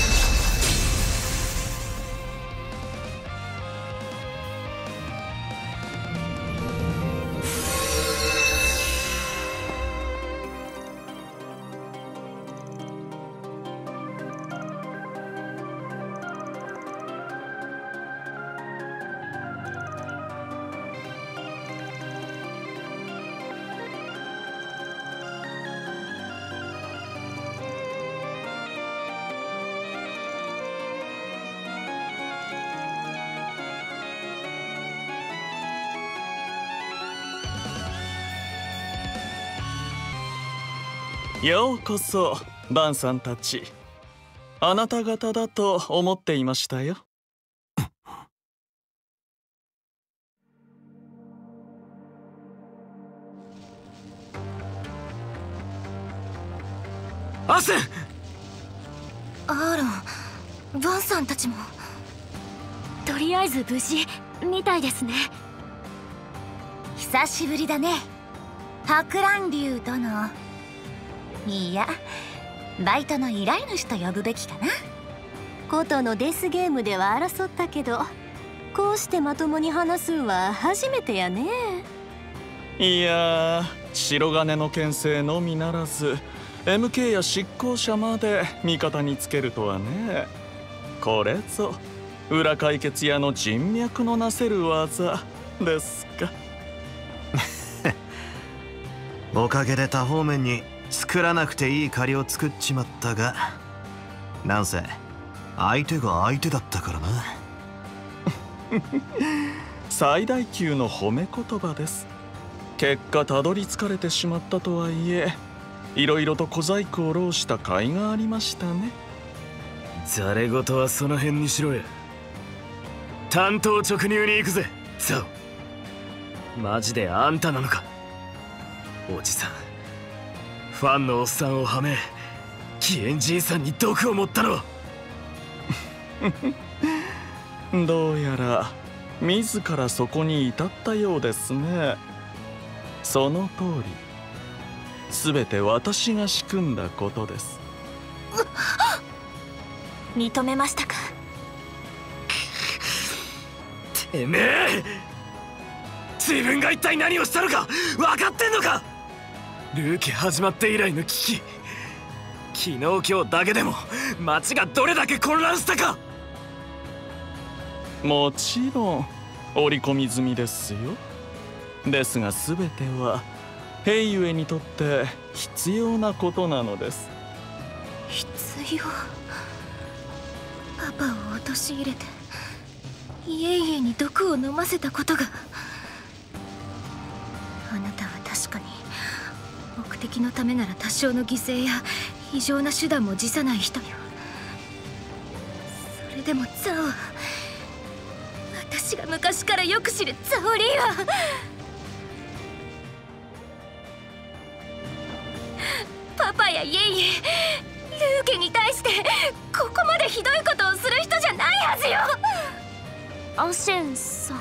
ようこそバンさんたち。あなた方だと思っていましたよ。アセン、アーロン、バンさんたちもとりあえず無事みたいですね。久しぶりだね、博覧竜殿。いや、バイトの依頼主と呼ぶべきかな。ことのデスゲームでは争ったけど、こうしてまともに話すんは初めてやね。いやー、白金の牽制のみならず エムケー や執行者まで味方につけるとはね。これぞ裏解決屋の人脈のなせる技ですか。おかげで多方面に作らなくていい借りを作っちまったが、なんせ相手が相手だったからな。最大級の褒め言葉です。結果たどり着かれてしまったとはいえ、いろいろと小細工を労した甲斐がありましたね。ざれ事はその辺にしろや。単刀直入に行くぜ、ザオ。マジであんたなのか、おじさん。ファンのおっさんをはめ、キエンじいさんに毒を持ったの。どうやら自らそこに至ったようですね。その通り、すべて私が仕組んだことです。認めましたか。てめえ、自分が一体何をしたのか分かってんのか。ルーキ始まって以来の危機、昨日今日だけでも街がどれだけ混乱したか。もちろん織り込み済みですよ。ですが全ては兵ゆえにとって必要なことなのです。必要。パパを陥れて家々に毒を飲ませたことが。あなたは確かに目的のためなら多少の犠牲や異常な手段も辞さない人よ。それでもザオ、私が昔からよく知るザオリーはパパやイェイイェルーケに対してここまでひどいことをする人じゃないはずよ。アシェンさん、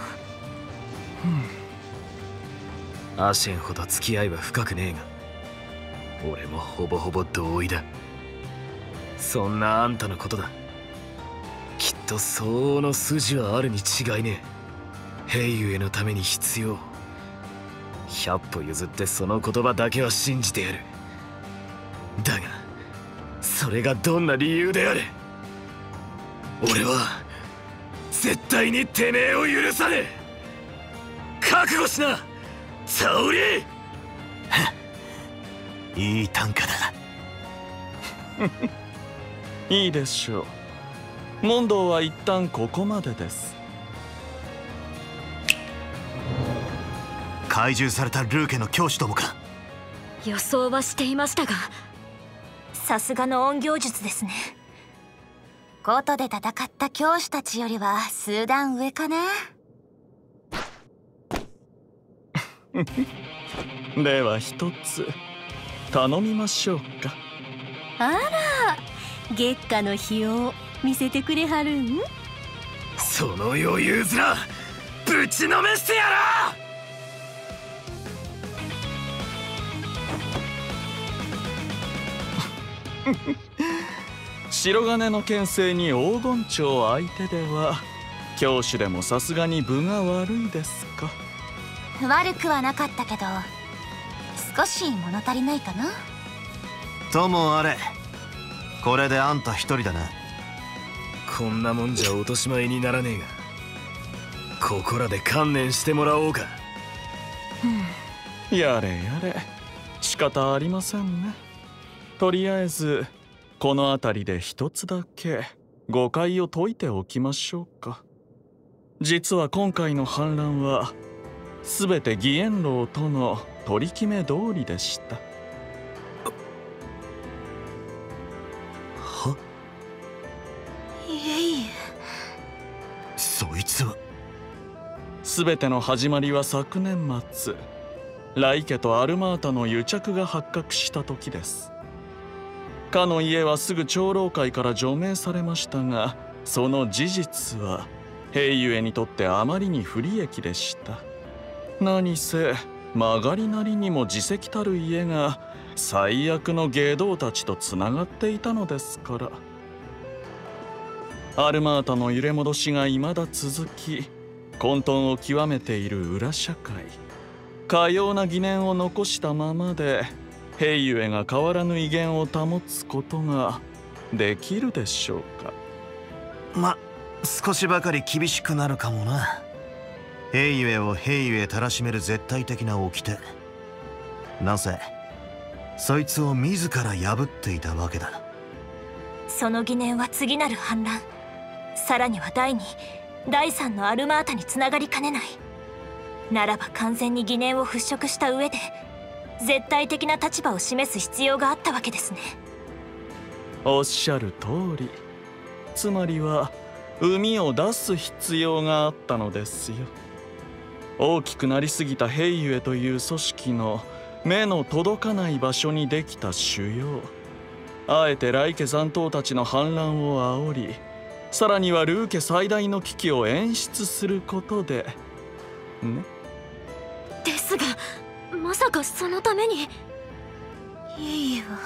うん、アシェンほど付き合いは深くねえが、俺もほぼほぼ同意だ。そんなあんたのことだ、きっと相応の筋はあるに違いねえ。兵ゆえのために必要。百歩譲ってその言葉だけは信じてやる。だがそれがどんな理由であれ、俺は絶対にてめえを許さねえ。覚悟しな、ザオリー。いい短歌だ。いいでしょう。問答は一旦ここまでです。懐柔されたルーケの教師どもか。予想はしていましたが、さすがの音響術ですね。コートで戦った教師たちよりは数段上かな。では一つ頼みましょうか。あら、月下の日を見せてくれはるん。その余裕ずらぶちのめしてやら。白金の牽制に黄金蝶相手では、教師でもさすがに分が悪いですか。悪くはなかったけど少し物足りないかな。ともあれ、これであんた一人だな。こんなもんじゃ落とし前にならねえが、ここらで観念してもらおうか。やれやれ、仕方ありませんね。とりあえずこの辺りで一つだけ誤解を解いておきましょうか。実は今回の反乱は全て義援老との取り決め通りでした。そいつは。全ての始まりは昨年末、ライケとアルマータの癒着が発覚した時です。かの家はすぐ長老会から除名されましたが、その事実は兵ゆえにとってあまりに不利益でした。何せ曲がりなりにも自責たる家が最悪の芸道たちとつながっていたのですから。アルマータの揺れ戻しが未だ続き、混沌を極めている裏社会、かような疑念を残したままで兵ゆえが変わらぬ威厳を保つことができるでしょうか。ま、少しばかり厳しくなるかもな。兵ゆえを兵ゆえたらしめる絶対的な掟、なんせそいつを自ら破っていたわけだ。その疑念は次なる反乱、さらには第二第三のアルマータにつながりかねない。ならば完全に疑念を払拭した上で絶対的な立場を示す必要があったわけですね。おっしゃる通り、つまりは膿を出す必要があったのですよ。大きくなりすぎたヘイユエという組織の目の届かない場所にできた腫瘍、あえてライケ残党たちの反乱を煽り、さらにはルーケ最大の危機を演出することでね。ですがまさかそのためにヘイユエは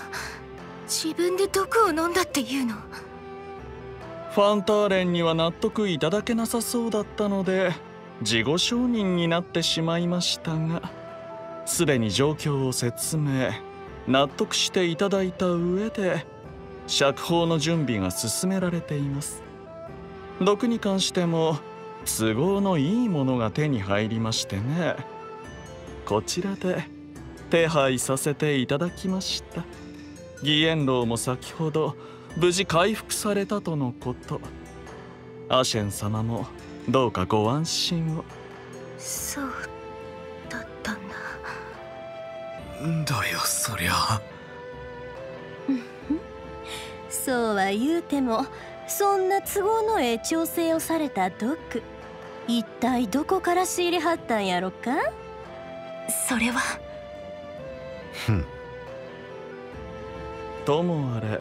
自分で毒を飲んだっていうの？ファンターレンには納得いただけなさそうだったので自己承認になってしまいましたが、すでに状況を説明納得していただいた上で釈放の準備が進められています。毒に関しても都合のいいものが手に入りましてね、こちらで手配させていただきました。義援郎も先ほど無事回復されたとのこと。アシェン様もどうかご安心を。そうだったんだ。んだよそりゃ。そうは言うてもそんな都合のええ調整をされた毒、一体どこから仕入れはったんやろか。それはふんともあれ、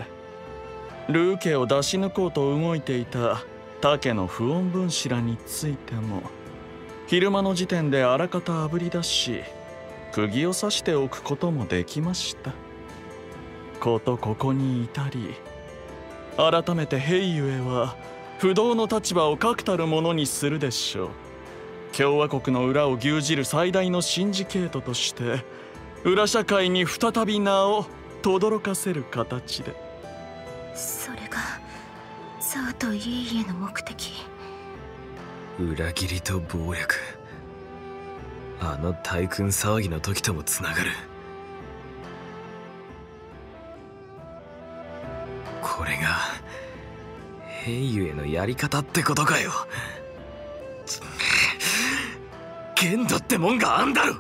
ルーケを出し抜こうと動いていた竹の不穏分子らについても昼間の時点であらかたあぶり出し、釘を刺しておくこともできました。ことここに至り、改めてヘイユエは不動の立場を確たるものにするでしょう。共和国の裏を牛耳る最大のシンジケートとして裏社会に再び名を轟かせる形で。それがザーとイエイエの目的。裏切りと暴力、あの大君騒ぎの時ともつながる。これがヘイユエのやり方ってことかよ。限度ってもんがあんだろ。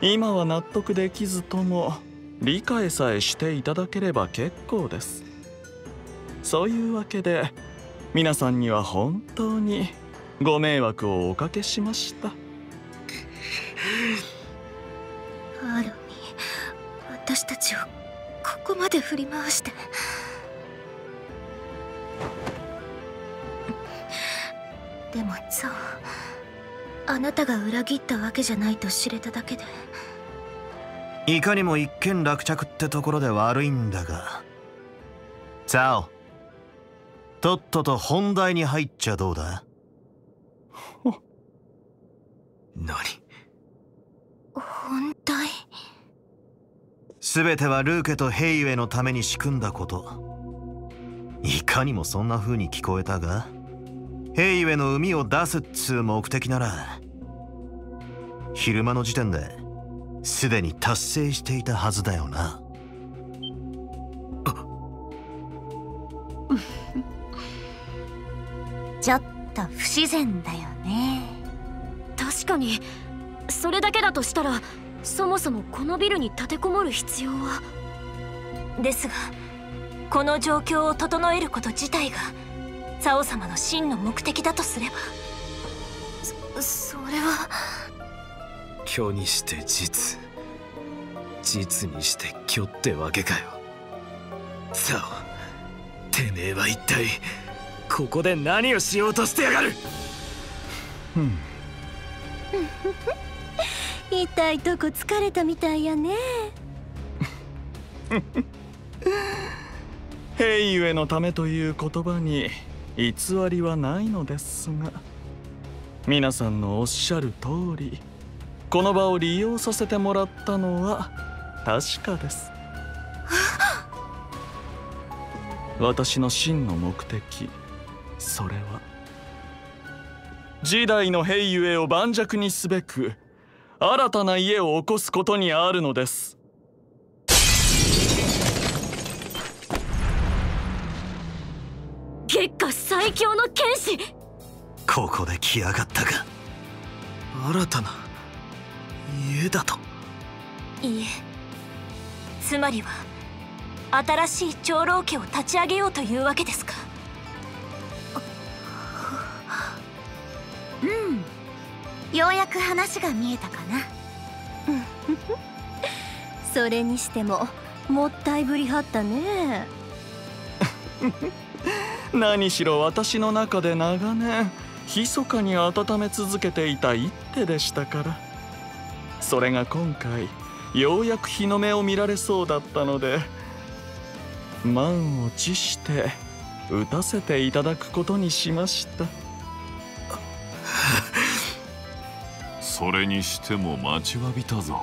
今は納得できずとも理解さえしていただければ結構です。そういうわけで皆さんには本当にご迷惑をおかけしました。アロニー、私たちをここまで振り回して。でもゾウ、あなたが裏切ったわけじゃないと知れただけで。いかにも一件落着ってところで悪いんだが、ザオ、とっとと本題に入っちゃどうだ。何？本題？全てはルーケとヘイユエのために仕組んだこと。いかにもそんな風に聞こえたが、ヘイユエの膿を出すっつう目的なら昼間の時点ですでに達成していたはずだよな。ちょっと不自然だよね。確かに、それだけだとしたらそもそもこのビルに立てこもる必要は。ですがこの状況を整えること自体がサオ様の真の目的だとすれば。そ、それは虚にして実、実にして虚ってわけかよ。サオ、てめえは一体ここで何をしようとしてやがる。ふん痛いとこ疲れたみたいやね。ヘイユエのためという言葉に偽りはないのですが、皆さんのおっしゃる通りこの場を利用させてもらったのは確かです。私の真の目的、それは時代の兵ゆえを盤石にすべく新たな家を起こすことにあるのです。結果最強の剣士、ここで来やがったか。新たな家だと。いえ、つまりは新しい長老家を立ち上げようというわけですか。うん、ようやく話が見えたかな。それにしてももったいぶりはったね。何しろ私の中で長年密かに温め続けていた一手でしたから、それが今回ようやく日の目を見られそうだったので、満を持して打たせていただくことにしました。それにしても待ちわびたぞ。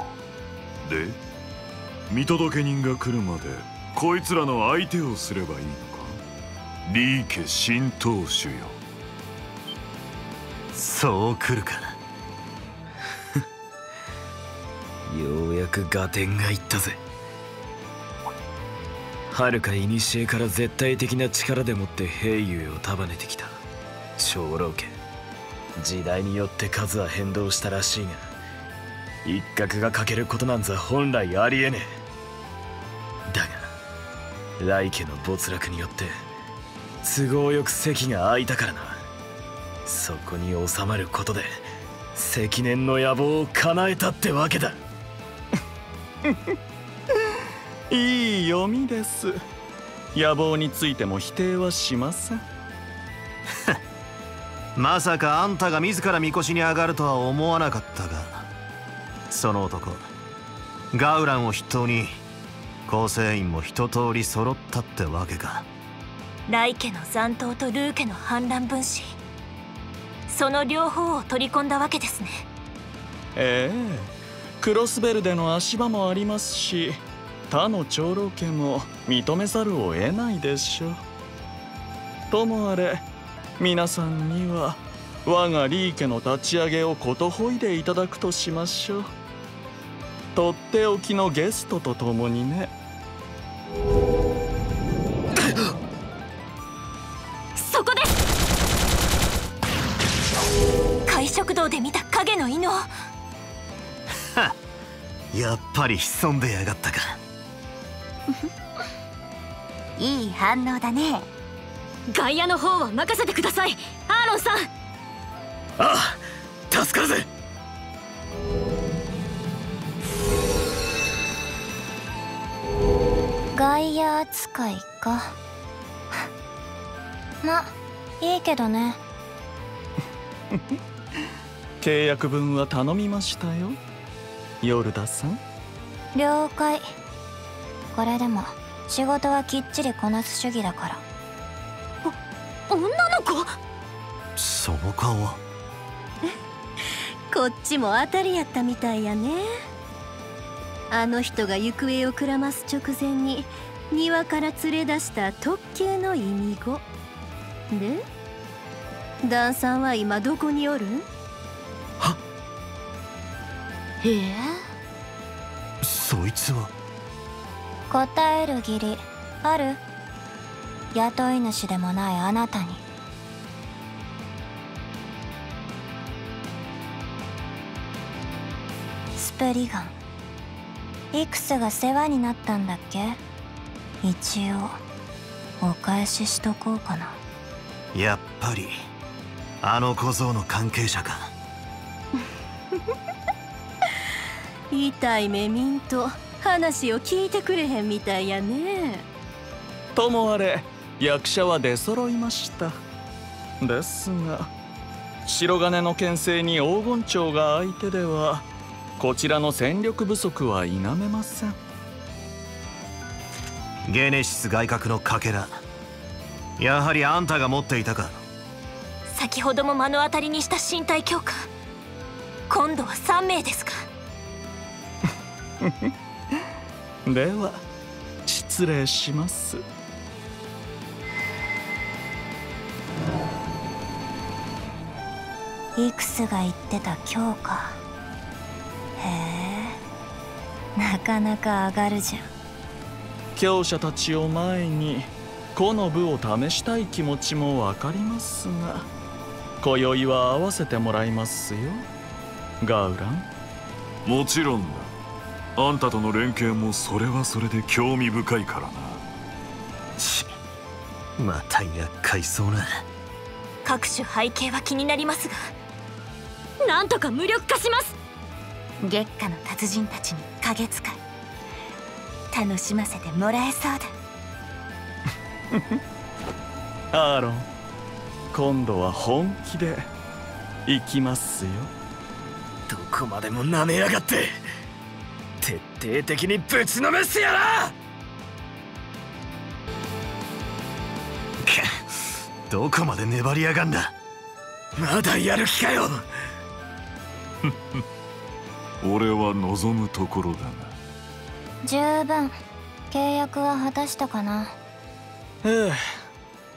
で、見届け人が来るまでこいつらの相手をすればいいのか。李家新当主よ。そう来るかな。ようやく合点がいったぜ。はるかいにしえから絶対的な力でもって兵勇を束ねてきた長老家。時代によって数は変動したらしいが、一角が欠けることなんざ本来ありえねえ。だが来家の没落によって都合よく席が空いたからな。そこに収まることで積年の野望を叶えたってわけだ。いい読みです。野望についても否定はしません。まさかあんたが自らみこしに上がるとは思わなかったが、その男ガウランを筆頭に構成員も一通り揃ったってわけか。雷家の残党とルー家の反乱分子、その両方を取り込んだわけですね。ええ、クロスベルデの足場もありますし、他の長老家も認めざるを得ないでしょう。ともあれ皆さんには我が李家の立ち上げをことほいでいただくとしましょう。とっておきのゲストとともにね。そこで会食堂で見た影の異能。はっ、やっぱり潜んでやがったか。いい反応だね。外野の方は任せてください、アーロンさん。ああ、助かるぜ。外野扱いか。ま、いいけどね。契約分は頼みましたよ、ヨルダさん。了解。これでも仕事はきっちりこなす主義だから。女の子？その顔は。こっちも当たりやったみたいやね。あの人が行方をくらます直前に庭から連れ出した特級の意味語で、ダンさんは今どこにおる？はっ、ええ、そいつは。答える義理ある？雇い主でもないあなたに。スプリガン、イクスが世話になったんだっけ。一応お返ししとこうかな。やっぱりあの小僧の関係者か。痛い目見んと話を聞いてくれへんみたいやね。ともあれ役者は出揃いました。ですが、白金の牽制に黄金蝶が相手では、こちらの戦力不足は否めません。ゲネシス外郭のかけら、やはりあんたが持っていたか。先ほども目の当たりにした身体強化、今度はさんめいですか。では、失礼します。イクスが言ってた今日か。へえ、なかなか上がるじゃん。強者たちを前にこの部を試したい気持ちもわかりますが、今宵は会わせてもらいますよ、ガウラン。もちろんだ。あんたとの連携もそれはそれで興味深いからな。ちまた厄介そうな。各種背景は気になりますが、なんとか無力化します。月下の達人たちに影使い、楽しませてもらえそうだ。アーロン、今度は本気で行きますよ。どこまでも舐めやがって、徹底的にぶちのめしてやら。どこまで粘りやがんだ。まだやる気かよ。俺は望むところだな。十分契約は果たしたかな。ええ、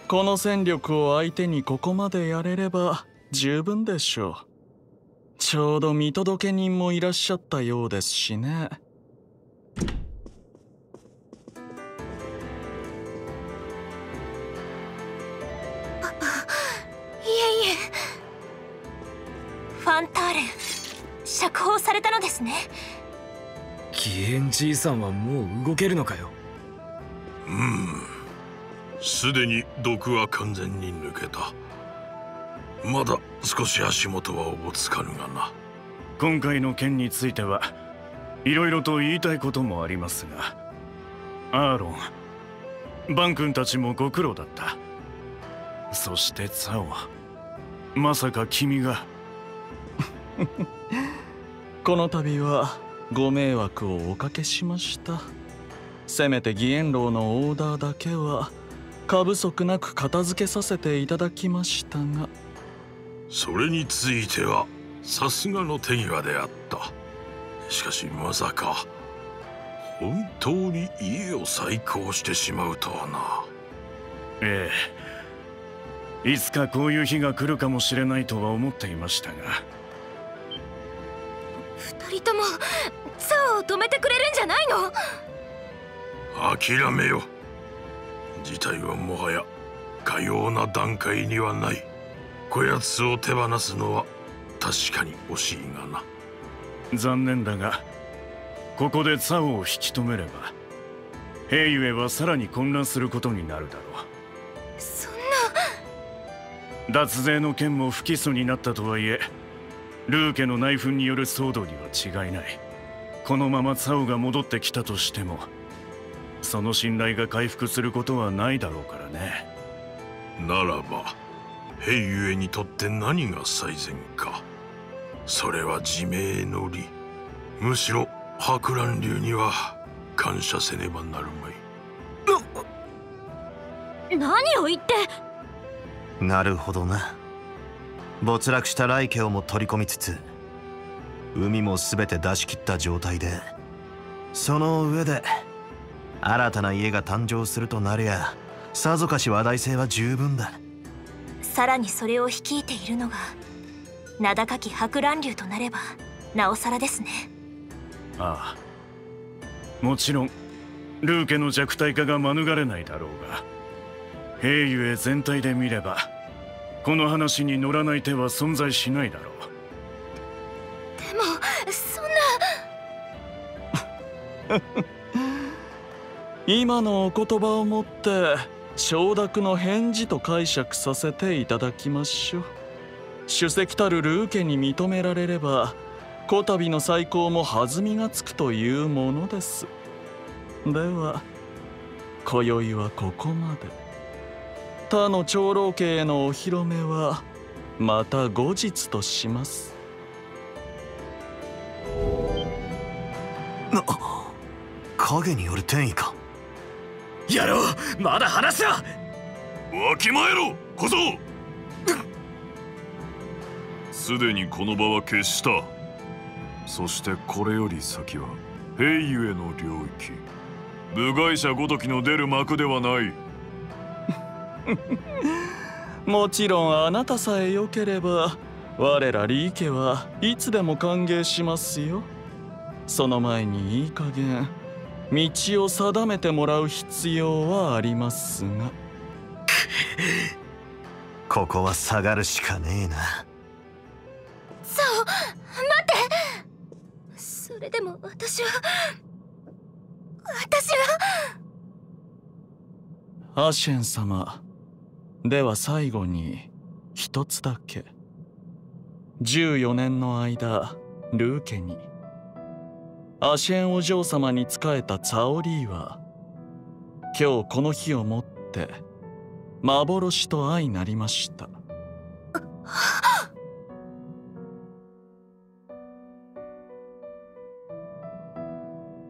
この戦力を相手にここまでやれれば十分でしょう。ちょうど見届け人もいらっしゃったようですしね。ファンターレン、釈放されたのですね。義援じいさんはもう動けるのかよ。うん、すでに毒は完全に抜けた。まだ少し足元はおぼつかぬがな。今回の件についてはいろいろと言いたいこともありますが、アーロン、バン君たちもご苦労だった。そしてザオ、まさか君が。この度はご迷惑をおかけしました。せめて義援郎のオーダーだけは過不足なく片付けさせていただきましたが。それについてはさすがの手際であった。しかしまさか本当に家を再興してしまうとはな。ええ、いつかこういう日が来るかもしれないとは思っていましたが。二人ともザオを止めてくれるんじゃないの。諦めよ。事態はもはやかような段階にはない。こやつを手放すのは確かに惜しいがな。残念だが、ここでザオを引き止めれば兵ゆえはさらに混乱することになるだろう。そんな。脱税の件も不起訴になったとはいえ、ルー家の内紛による騒動には違いない。このままザオが戻ってきたとしても、その信頼が回復することはないだろうからね。ならば兵ゆえにとって何が最善か。それは自明の利。むしろ博覧流には感謝せねばなるまい。何を言って。なるほどな。没落した雷家をも取り込みつつ、海も全て出し切った状態で、その上で新たな家が誕生するとなりゃ、さぞかし話題性は十分だ。さらにそれを率いているのが名高き博覧流となればなおさらですね。ああ、もちろんルー家の弱体化が免れないだろうが、兵ゆえ全体で見ればこの話に乗らない手は存在しないだろう。でもそんな。今のお言葉をもって承諾の返事と解釈させていただきましょう。主席たるルー家に認められれば、こたびの再興も弾みがつくというものです。では今宵はここまで。他の長老家へのお披露目はまた後日とします。な、影による転移か。やろう、まだ話だ。わきまえろ小僧。すでにこの場は決した。そしてこれより先は兵ゆえの領域、部外者ごときの出る幕ではない。もちろんあなたさえ良ければ我ら李家はいつでも歓迎しますよ。その前にいい加減道を定めてもらう必要はありますが。ここは下がるしかねえな。そう、待って。それでも私は私は。アシェン様、では最後に一つだけ。じゅうよねんの間、ルー家にアシェンお嬢様に仕えたツァオリーは、今日この日をもって幻と相なりました。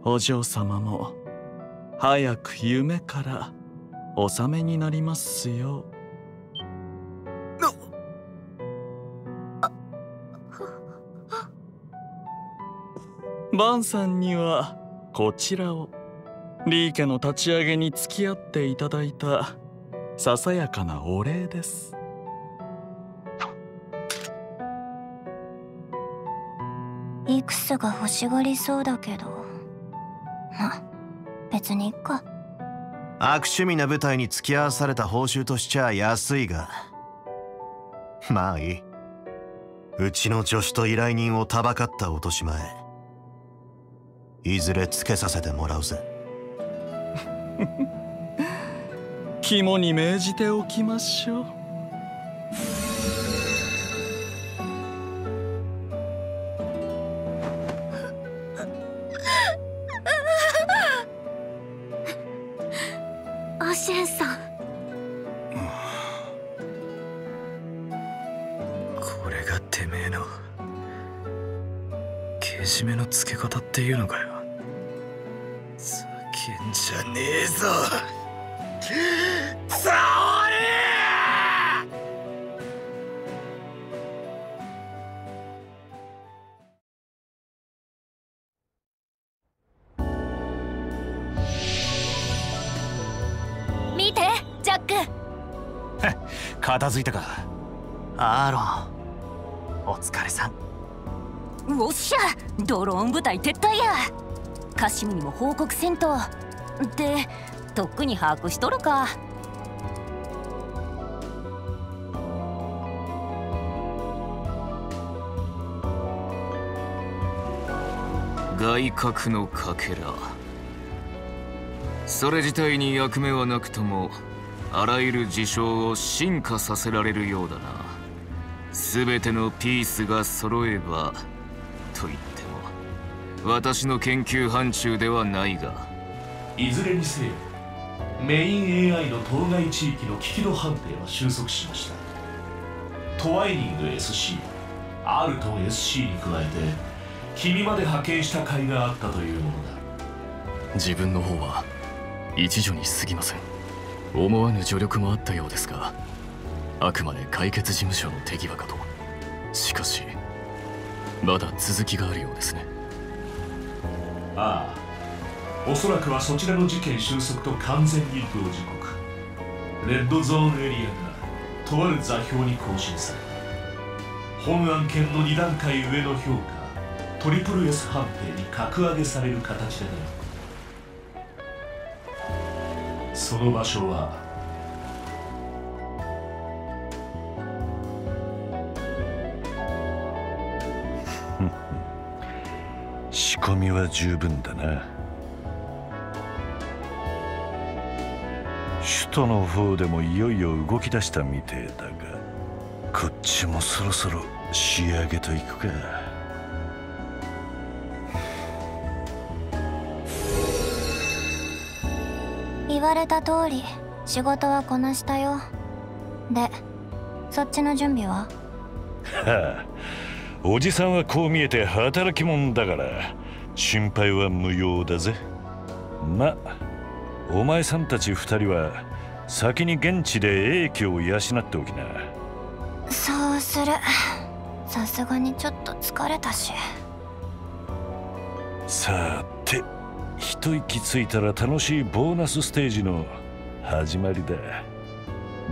お嬢様も早く夢から納めになりますよ。バンさんにはこちらを、李家の立ち上げに付き合っていただいたささやかなお礼です。イクスが欲しがりそうだけど、まあ別にいっか。悪趣味な舞台に付き合わされた報酬としちゃ安いが、まあいい。うちの助手と依頼人をたばかった落とし前、いずれつけさせてもらうぜ。肝に銘じておきましょう。アシェンさん、これがてめえのけじめのつけ方っていうのかよ。じゃねえぞ、沙織！見て、ジャック。片付いたか、アーロン。お疲れさん。おっしゃ、ドローン部隊撤退や。カシムにも報告せんと。で、とっくに把握しとるか。外郭のかけら、それ自体に役目はなくとも、あらゆる事象を進化させられるようだな。全てのピースが揃えばと言っても私の研究範疇ではないが、いずれにせよメイン エーアイ の当該地域の危機度判定は収束しました。トワイニング エスシー、 R と エスシー に加えて君まで派遣した甲斐があったというものだ。自分の方は一助に過ぎません。思わぬ助力もあったようですが、あくまで解決事務所の手際かと。しかしまだ続きがあるようですね。ああ、おそらくはそちらの事件収束と完全に同時刻、レッドゾーンエリアがとある座標に更新され、本案件のに段階上の評価トリプル S 判定に格上げされる形でなる。その場所は仕込みは十分だな。首都の方でもいよいよ動き出したみてえだが、こっちもそろそろ仕上げといくか。言われた通り仕事はこなしたよ。で、そっちの準備は？はあ、おじさんはこう見えて働き者だから心配は無用だぜ。まお前さんたち二人は先に現地で英気を養っておきな。そうする。さすがにちょっと疲れたし。さて、一息ついたら楽しいボーナスステージの始まりだ。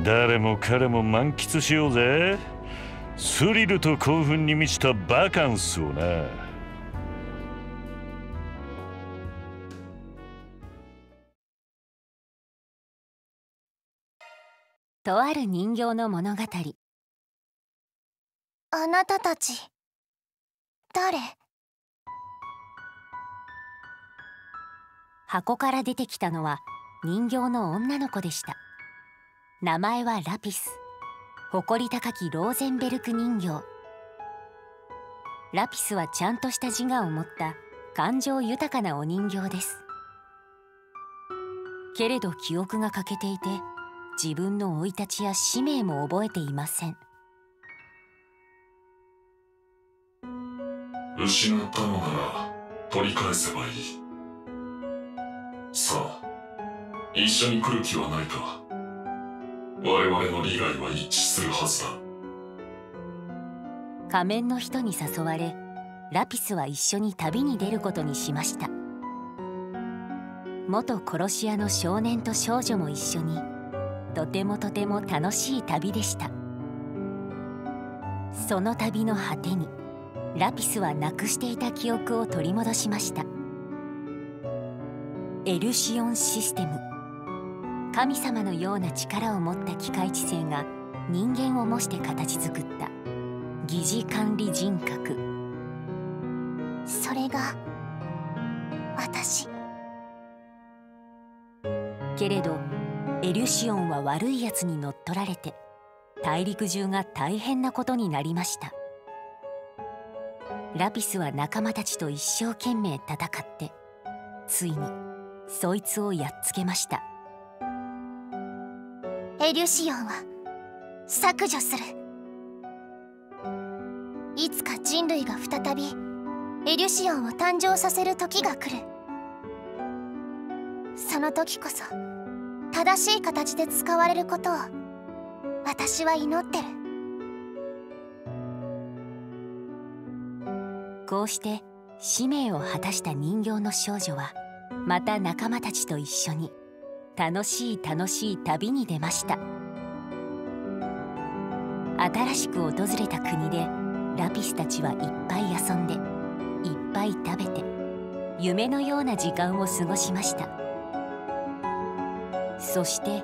誰も彼も満喫しようぜ。スリルと興奮に満ちたバカンスをな。とある人形の物語。あなたたち誰？箱から出てきたのは人形の女の子でした。名前はラピス。誇り高きローゼンベルク人形。ラピスはちゃんとした自我を持った感情豊かなお人形です。けれど記憶が欠けていて、自分の生い立ちや使命も覚えていません。失ったのなら取り返せばいい。さあ、一緒に来る気はないか。我々の利害は一致するはずだ。仮面の人に誘われ、ラピスは一緒に旅に出ることにしました。元殺し屋の少年と少女も一緒に、とてもとても楽しい旅でした。その旅の果てに、ラピスはなくしていた記憶を取り戻しました。エルシオンシステム。神様のような力を持った機械知性が人間を模して形作った疑似管理人格。それが私。けれどエリュシオンは悪いやつに乗っ取られて、大陸中が大変なことになりました。ラピスは仲間たちと一生懸命戦って、ついにそいつをやっつけました。エリュシオンは削除する。いつか人類が再びエリュシオンを誕生させる時が来る。その時こそ正しい形で使われることを私は祈ってる。こうして使命を果たした人形の少女は、また仲間たちと一緒に楽しい楽しい旅に出ました。新しく訪れた国でラピスたちはいっぱい遊んで、いっぱい食べて、夢のような時間を過ごしました。そして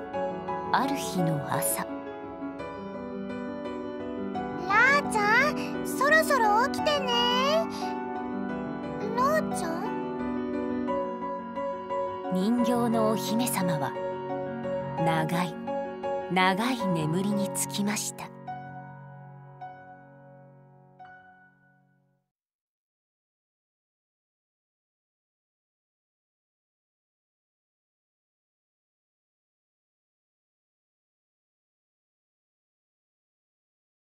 ある日の朝。ラーちゃん、そろそろ起きてね。ラーちゃん、人形のお姫様は長い長い眠りにつきました。